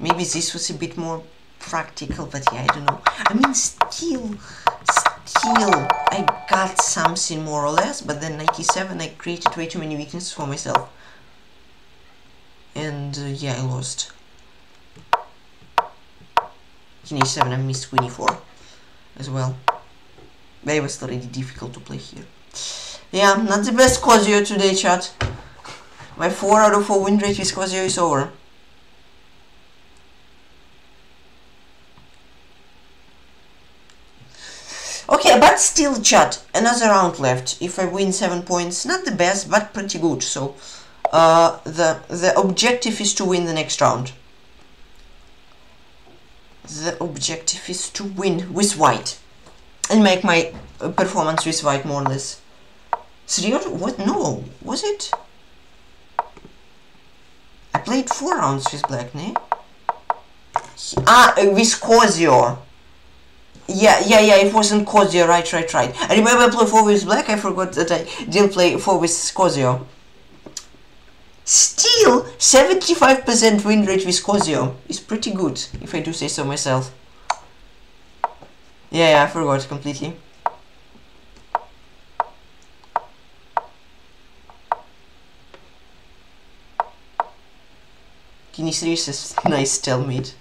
Maybe this was a bit more practical, but yeah, I don't know. I mean, still, I got something more or less, but then 97, I created way too many weaknesses for myself. And yeah, I lost. King a7, I missed queen e4 as well. But it was already difficult to play here. Yeah, not the best Quasio today, chat. My 4 out of 4 win rate with Quasio is over. Okay, but still, chat, another round left. If I win 7 points, not the best, but pretty good. So, the objective is to win the next round. The objective is to win with white. And make my performance with white more or less. 3 out of... what? No, was it? I played 4 rounds with black, ne? Ah, with Kozio. Yeah, it wasn't Kozio, right. I remember I played 4 with black, I forgot that I didn't play 4 with Kozio. Still, 75% win rate with Kozio is pretty good, if I do say so myself. Yeah, I forgot completely. King e3 is a nice stalemate.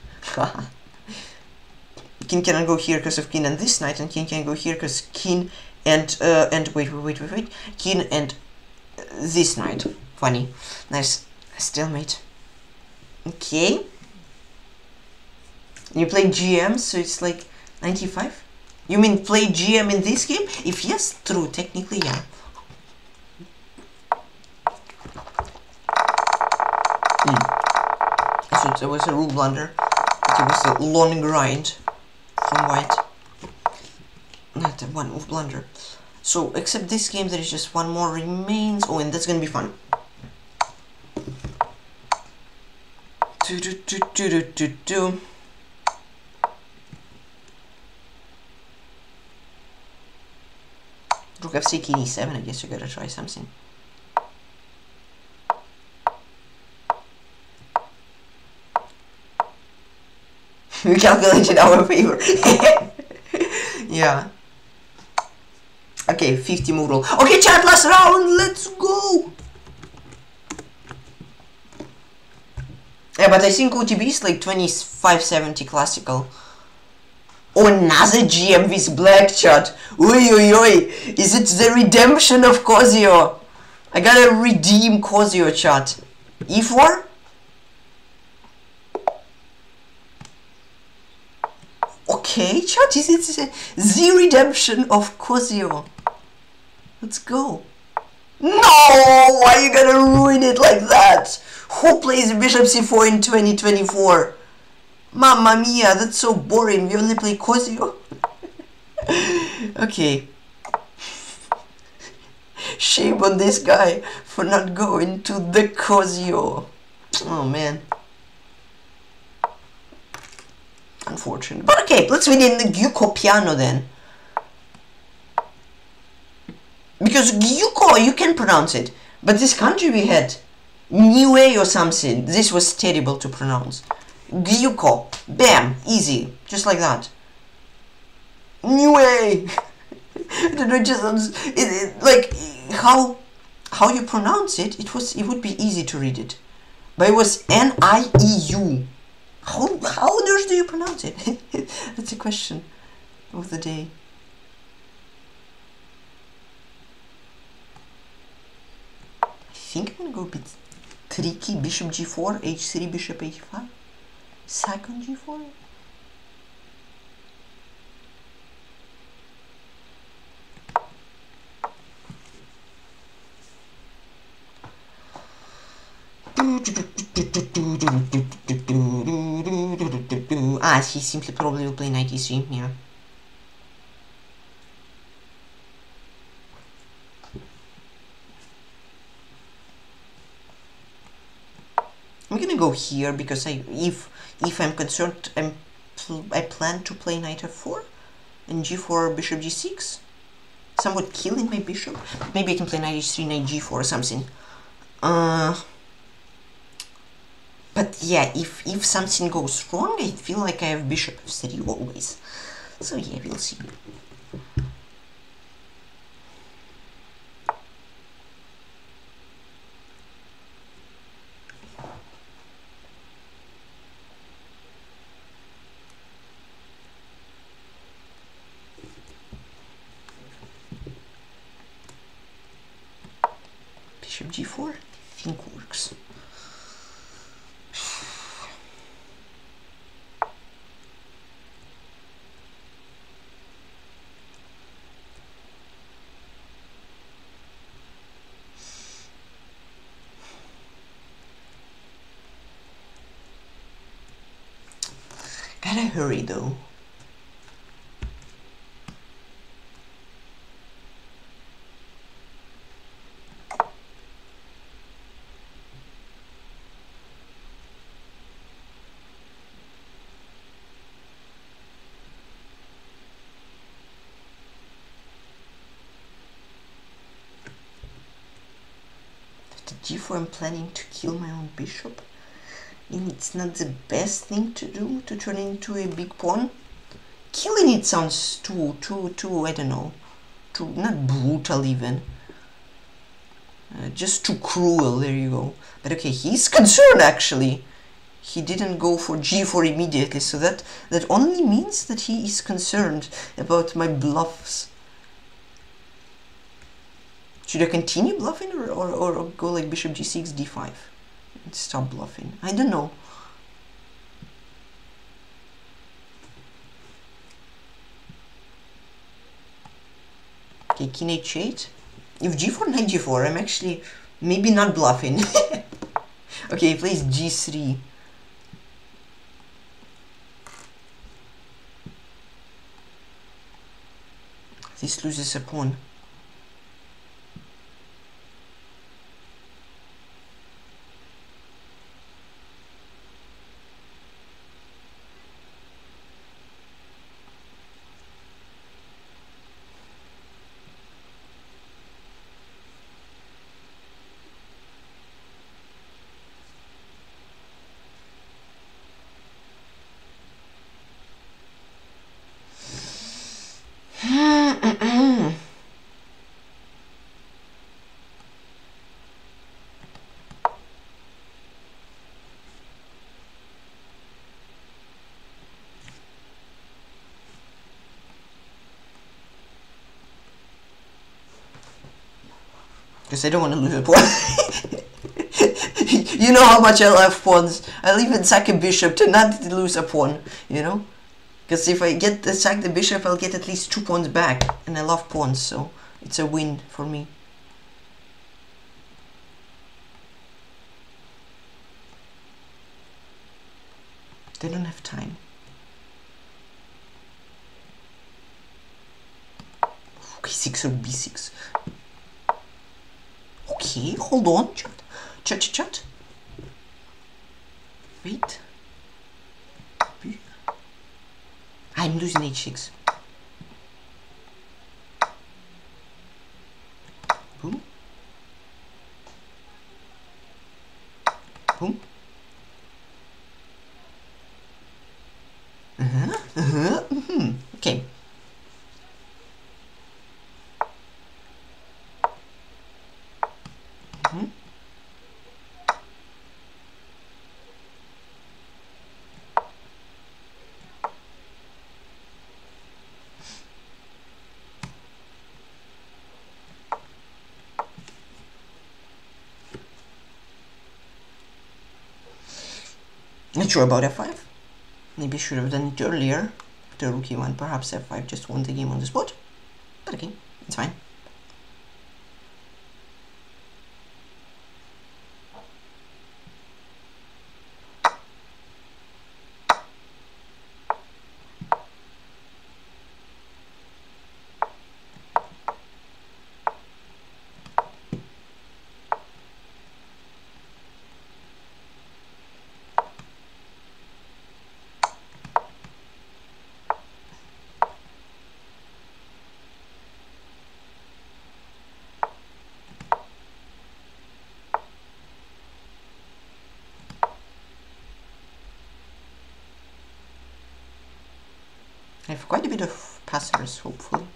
King cannot go here because of king and this knight, and king can go here because king and wait, king and this knight. Funny, nice stalemate. Okay, you play GM, so it's like 95. You mean play GM in this game? If yes, true. Technically, yeah. So there was a rule blunder. It was a long grind from white. Not one move blunder. So except this game, there is just one more remains. Oh, and that's gonna be fun. Rook FC, King E7. I guess you gotta try something. We calculated our favor. Yeah. Okay, 50 move roll. Okay, chat, last round. Let's go. Yeah, but I think OTB is like 2570 classical. Oh, another GM with black, chat. Oi, oi, oi. Is it the redemption of Kozio? I gotta redeem Kozio, chat. E4? Okay, chat, is it the redemption of Kozio? Let's go. No! Why are you gonna ruin it like that? Who plays Bishop C4 in 2024? Mamma mia, that's so boring. We only play Kozio? Okay. Shame on this guy for not going to the Kozio. Oh, man. Unfortunate. But okay, let's win in the Gyuko Piano then. Because Gyuko, you can pronounce it. But this country we had, Niue or something, this was terrible to pronounce. Gyuko. Bam. Easy. Just like that. Niue. I don't know, just, like, how you pronounce it, it would be easy to read it. But it was N-I-E-U. How on earth do you pronounce it? That's the question of the day. I think I'm gonna go a bit tricky. Bishop g4, h3, bishop h5, second g4. Ah, he simply probably will play knight e3, yeah. I'm gonna go here because if I'm concerned, I plan to play knight f4 and g4, bishop g6, somewhat killing my bishop. Maybe I can play knight h3, knight g4 or something. But yeah, if something goes wrong, I feel like I have bishop f3 always. So yeah, we'll see. Bishop g4, I think works. Hurry though. the G4, I'm planning to kill my own bishop. And it's not the best thing to do, to turn into a big pawn. Killing it sounds too, I don't know, too, not brutal even. Just too cruel, there you go. But okay, he's concerned actually. He didn't go for G4 immediately, so that only means that he is concerned about my bluffs. Should I continue bluffing or go like bishop G6, D5? Stop bluffing. I don't know. Okay, king H8. If G4, knight G4, I'm actually maybe not bluffing. Okay, he plays G3. This loses a pawn. Because I don't want to lose a pawn. You know how much I love pawns. I'll even sack a bishop to not lose a pawn, you know? Because if I get to sack the bishop, I'll get at least 2 pawns back. And I love pawns, so it's a win for me. They don't have time. K6 or B6. Okay, hold on, chat. Wait. I'm losing H6. Boom. Boom. Okay. Not sure about f5. Maybe I should have done it earlier. After rook e1, perhaps f5 just won the game on the spot. But okay, it's fine. I have quite a bit of passers, hopefully.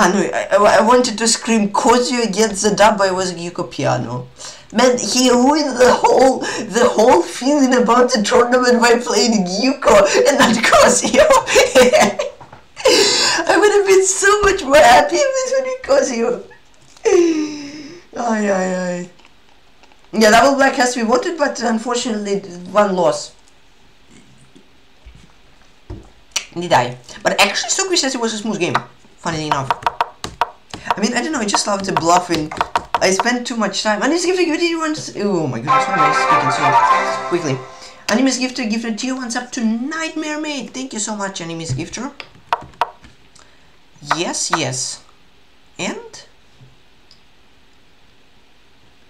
Ah, no, I wanted to scream, Kozio gets the dub by was Gyuko Piano. Man, he ruined the whole feeling about the tournament by playing Gyuko and not Kozio. I would have been so much more happy if this would be Kozio. Ay. Yeah, double black has to be wanted, but unfortunately one loss. Did I? But actually Stockfish says it was a smooth game. Funny enough. I mean, I don't know, I just love the bluffing. I spend too much time. And this gives a good one. Oh my goodness, why am I speaking so quickly? Animus Gifter gifted 2 months up to Nightmare Maid. Thank you so much, Animus Gifter. Yes, yes. And?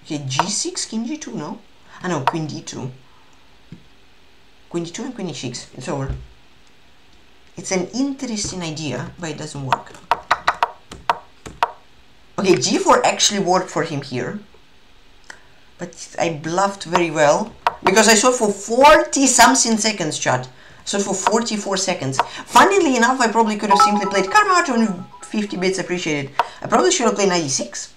Okay, G6, King G2, no? Ah no, Queen D2. Queen D2 and Queen E6. It's over. It's an interesting idea, but it doesn't work. Okay, G4 actually worked for him here. But I bluffed very well. Because I saw for 40-something seconds, chat. So for 44 seconds. Funnily enough, I probably could have simply played Karma out on 50 bits appreciated. I probably should have played 96.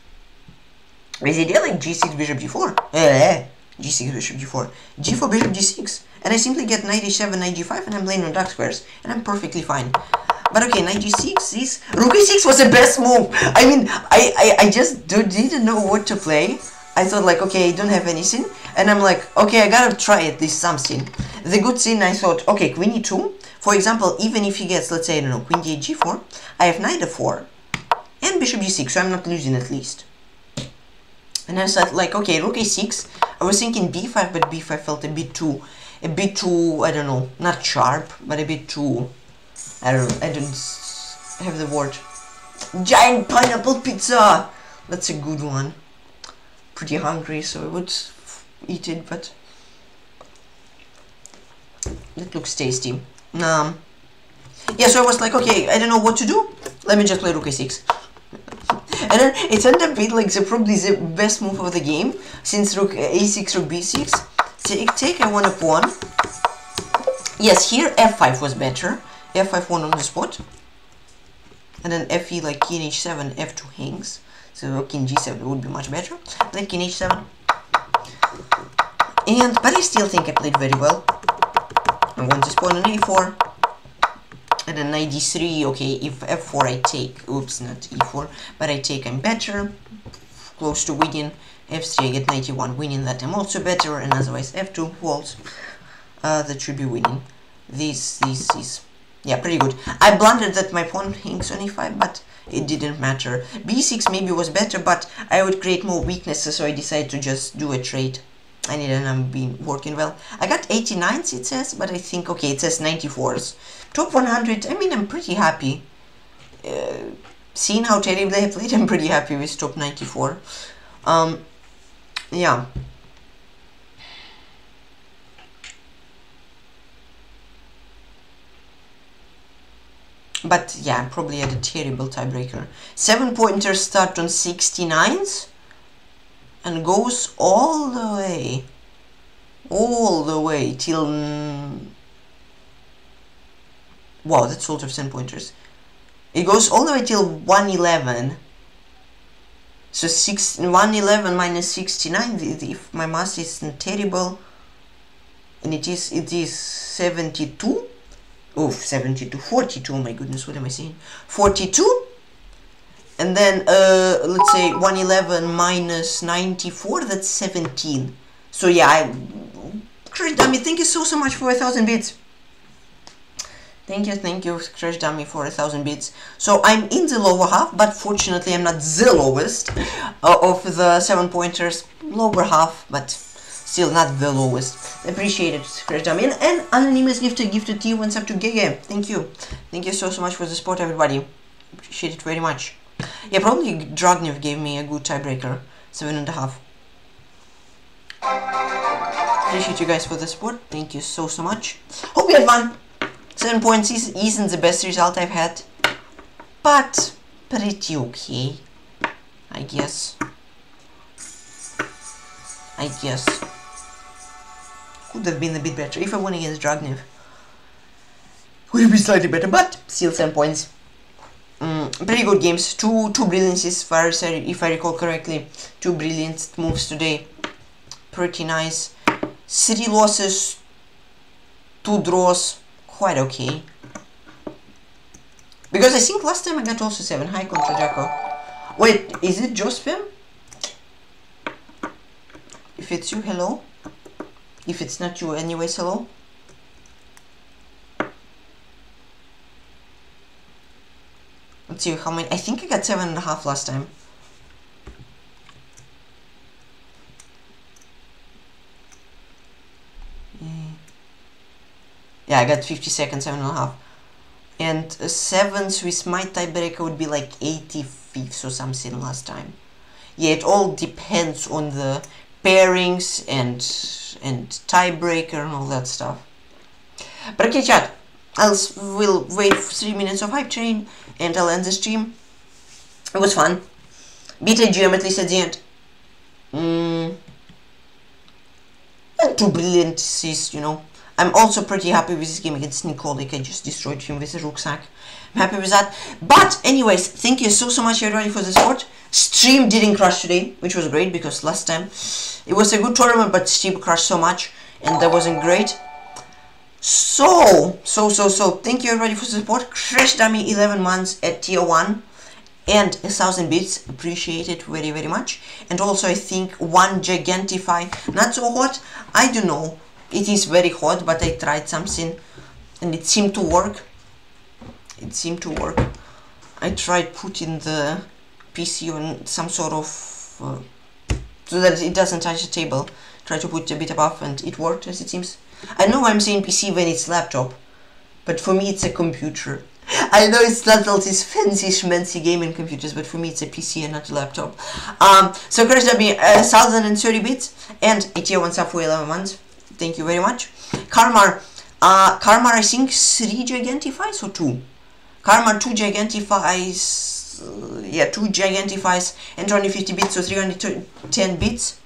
Is it like G6 Bishop G4? Yeah, G6 Bishop G4. G4 Bishop G6. And I simply get knight H7, knight G5, and I'm playing on dark squares. And I'm perfectly fine. But okay, knight G6 is... Rook E6 was the best move! I mean, I just didn't know what to play. I thought like, okay, I don't have anything, and I'm like, okay, I gotta try at least something. The good thing, I thought, okay, Queen E2, for example, even if he gets, let's say, I don't know, Queen D8, G4, I have Knight F4, and Bishop G6, so I'm not losing at least. And I thought like, okay, Rook A6, I was thinking B5, but B5 felt a bit too, I don't know, not sharp, but a bit too, I don't have the word. Giant pineapple pizza! That's a good one. Pretty hungry, so I would eat it, but it looks tasty. Yeah, so I was like, okay, I don't know what to do, let me just play Rook A6. And then it ended up being like probably the best move of the game, since Rook A6, Rook B6, take, I won up one. Yes, here F5 was better, F5 won on the spot, and then Fe like King H7, F2 hangs. So King G7 would be much better. Played King H7, but I still think I played very well. I won this pawn on A4, and then Knight D3. Okay, if F4 I take. Oops, not E4, but I take. I'm better, close to winning. F3 I get Knight E1, winning that. I'm also better, and otherwise F2 falls. That should be winning. This. Yeah, pretty good. I blundered that my pawn hangs on E5, but it didn't matter. B6 maybe was better, but I would create more weaknesses, so I decided to just do a trade. And it ended up working well. I got 89s, it says, but I think, okay, it says 94s. Top 100, I mean, I'm pretty happy. Seeing how terribly I played, I'm pretty happy with top 94. Yeah. But yeah, probably had a terrible tiebreaker. 7-pointer start on 69s and goes all the way till... Wow, that's sort of 10-pointers. It goes all the way till 111. So 111 minus 69, if my math isn't terrible, and it is 72. Oh, 72, 42, my goodness, what am I saying? 42, and then, let's say, 111 minus 94, that's 17. So, yeah, Crash Dummy, thank you so much for 1,000 bits. Thank you, Crash Dummy, for 1,000 bits. So, I'm in the lower half, but fortunately, I'm not the lowest of the 7-pointers. Lower half, but... still not the lowest. Appreciate it, Crash Dummy. And Anonymous gifted to you and sub to Gege. Thank you. Thank you so much for the support, everybody. Appreciate it very much. Yeah, probably Dragnev gave me a good tiebreaker. 7.5. Appreciate you guys for the support. Thank you so much. Hope you had fun. 7 points isn't the best result I've had. But pretty okay, I guess. Could have been a bit better. If I won against Dragnev, would have been slightly better, but still 10 points. Pretty good games. Two brilliances, if I recall correctly. Two brilliant moves today. Pretty nice. 3 losses, 2 draws. Quite okay. Because I think last time I got also 7. Hi, Contra Jaco. Wait, is it JosefineHeinemann? If it's you, hello. If it's not you, anyways, hello. Let's see how many. I think I got 7.5 last time. Yeah, I got 50 seconds, 7.5. And 7th with my tiebreaker would be like 85th or something last time. Yeah, it all depends on the pairings and tiebreaker and all that stuff. But okay, chat, we'll wait for 3 minutes of hype train and I'll end the stream. It was fun. Beat a GM at least at the end. Not too brilliant assist, you know. I'm also pretty happy with this game against Nicolik. I just destroyed him with a rucksack. I'm happy with that. But anyways, thank you so much everybody for the support. Stream didn't crash today, which was great because last time it was a good tournament, but stream crashed so much and that wasn't great. So thank you everybody for the support. Crash Dummy 11 months at tier 1 and 1,000 bits, appreciate it very much. And also I think one Gigantify, not so hot, I don't know. It is very hot, but I tried something and it seemed to work. It seemed to work. I tried putting the PC on some sort of so that it doesn't touch the table. Try to put it a bit above and it worked, as it seems. I know I'm saying PC when it's laptop, but for me it's a computer. I know it's not all this fancy schmancy gaming computers, but for me it's a PC and not a laptop. So Crash Dummy 1,030 bits and a tier 1 sub for 11 months. Thank you very much. Karma, I think 3 Gigantifies or 2? Karma 2 Gigantifies, yeah, 2 Gigantifies and 250 bits, so 310 bits.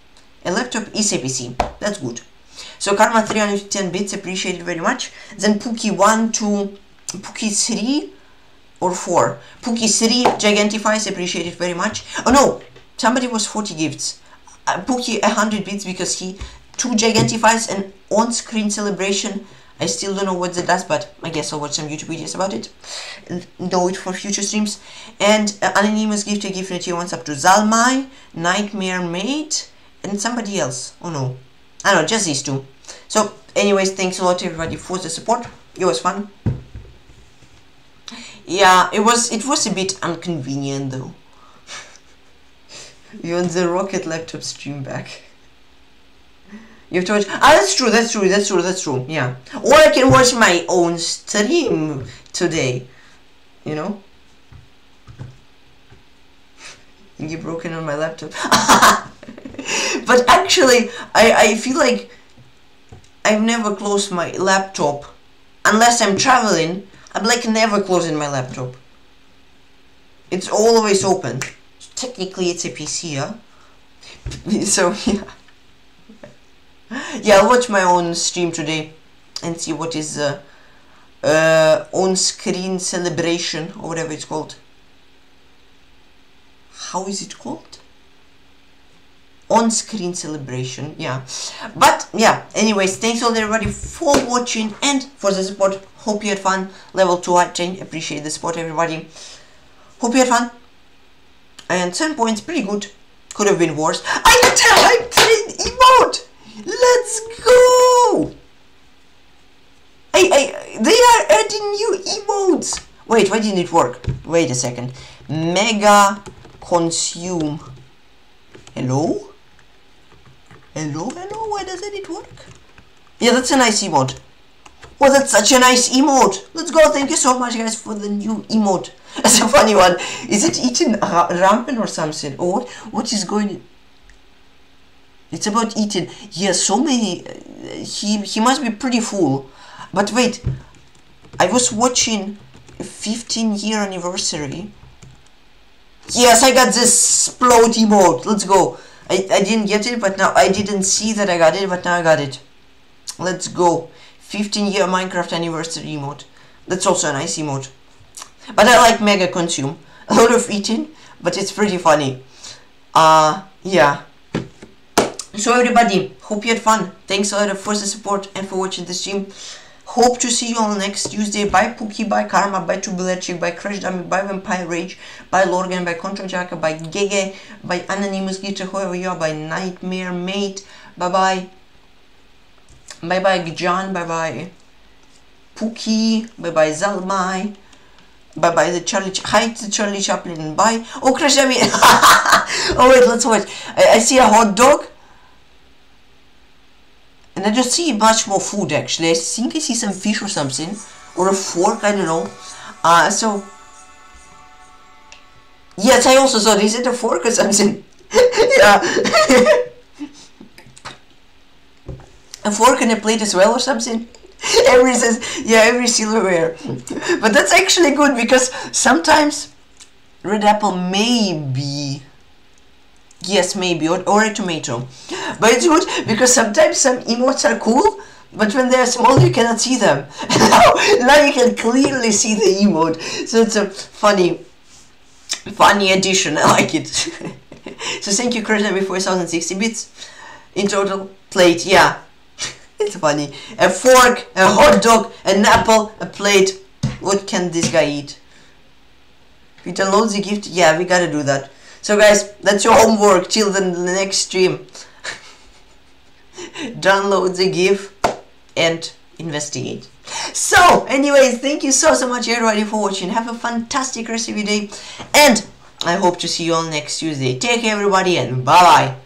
A laptop is a PC, that's good. So Karma 310 bits, appreciated very much. Then Pookie 1 to Pookie 3 or 4. Pookie 3 Gigantifies, appreciated very much. Oh no, somebody was 40 gifts. Pookie 100 bits because he 2 Gigantifies and on-screen celebration. I still don't know what that does, but I guess I'll watch some YouTube videos about it and know it for future streams. And Anonymous Gifted gifted tier 1 sub to Zalmai, Nightmare Maid, and somebody else. Oh no, I don't know, just these two. So anyways, thanks a lot everybody for the support. It was fun. Yeah, it was a bit inconvenient though. We want the Rocket laptop stream back. You have to watch. Ah, that's true. Yeah. Or I can watch my own stream today. You know? You broken on my laptop. But actually, I feel like I've never closed my laptop. Unless I'm traveling, I'm like never closing my laptop. It's always open. So technically, it's a PC, huh? So, yeah. Yeah, I'll watch my own stream today and see what is the on-screen celebration or whatever it's called. How is it called? On-screen celebration, yeah. But yeah, anyways, thanks all everybody for watching and for the support. Hope you had fun. Level 2 hype train, appreciate the support everybody. Hope you had fun. And 10 points, pretty good. Could have been worse. I got a hype train emote! Let's go! They are adding new emotes! Wait, why didn't it work? Wait a second. Mega consume. Hello? Hello? Why doesn't it work? Yeah, that's a nice emote. Oh, that's such a nice emote! Let's go, thank you so much guys for the new emote. That's a funny one. Is it eating ramen or something? Or what is going on? It's about eating. Yeah, so many. He must be pretty full. But wait, I was watching a 15-year anniversary. Yes, I got this explode emote. Let's go. I didn't get it, but now I didn't see that I got it, but now I got it. Let's go. 15-year Minecraft anniversary emote. That's also a nice emote. But I like mega consume. A lot of eating, but it's pretty funny. Yeah. So everybody, hope you had fun. Thanks a lot for the support and for watching the stream. Hope to see you all next Tuesday. Bye Pookie, bye Karma, bye Tubularchick, bye Crash Dummy, bye Vampire Rage, bye Lorgan, bye Control Jacker, bye Gege, by Anonymous Gitter, whoever you are, by Nightmare Mate, bye bye. Bye bye John, bye bye Pookie, bye bye Zalmai. Bye bye the Charlie, hi to Charlie Chaplin, bye. Oh Crash Dummy, oh wait, let's watch. I see a hot dog. And I just see much more food actually. I think I see some fish or something, or a fork, I don't know. So yes, I also saw, is it a fork or something? Yeah. A fork and a plate as well or something. Every silverware. But that's actually good, because sometimes red apple maybe, yes, maybe, or a tomato. But it's good because sometimes some emotes are cool, but when they are small you cannot see them. Now you can clearly see the emote. So it's a funny addition, I like it. So thank you, Krishna, for 1060 bits in total. Plate, yeah. It's funny. A fork, a hot dog, an apple, a plate. What can this guy eat? We download the gift? Yeah, we gotta do that. So guys, that's your homework till the next stream. Download the GIF and investigate. So anyways, thank you so much everybody for watching. Have a fantastic rest of your day, and I hope to see you all next Tuesday. Take care everybody, and bye bye.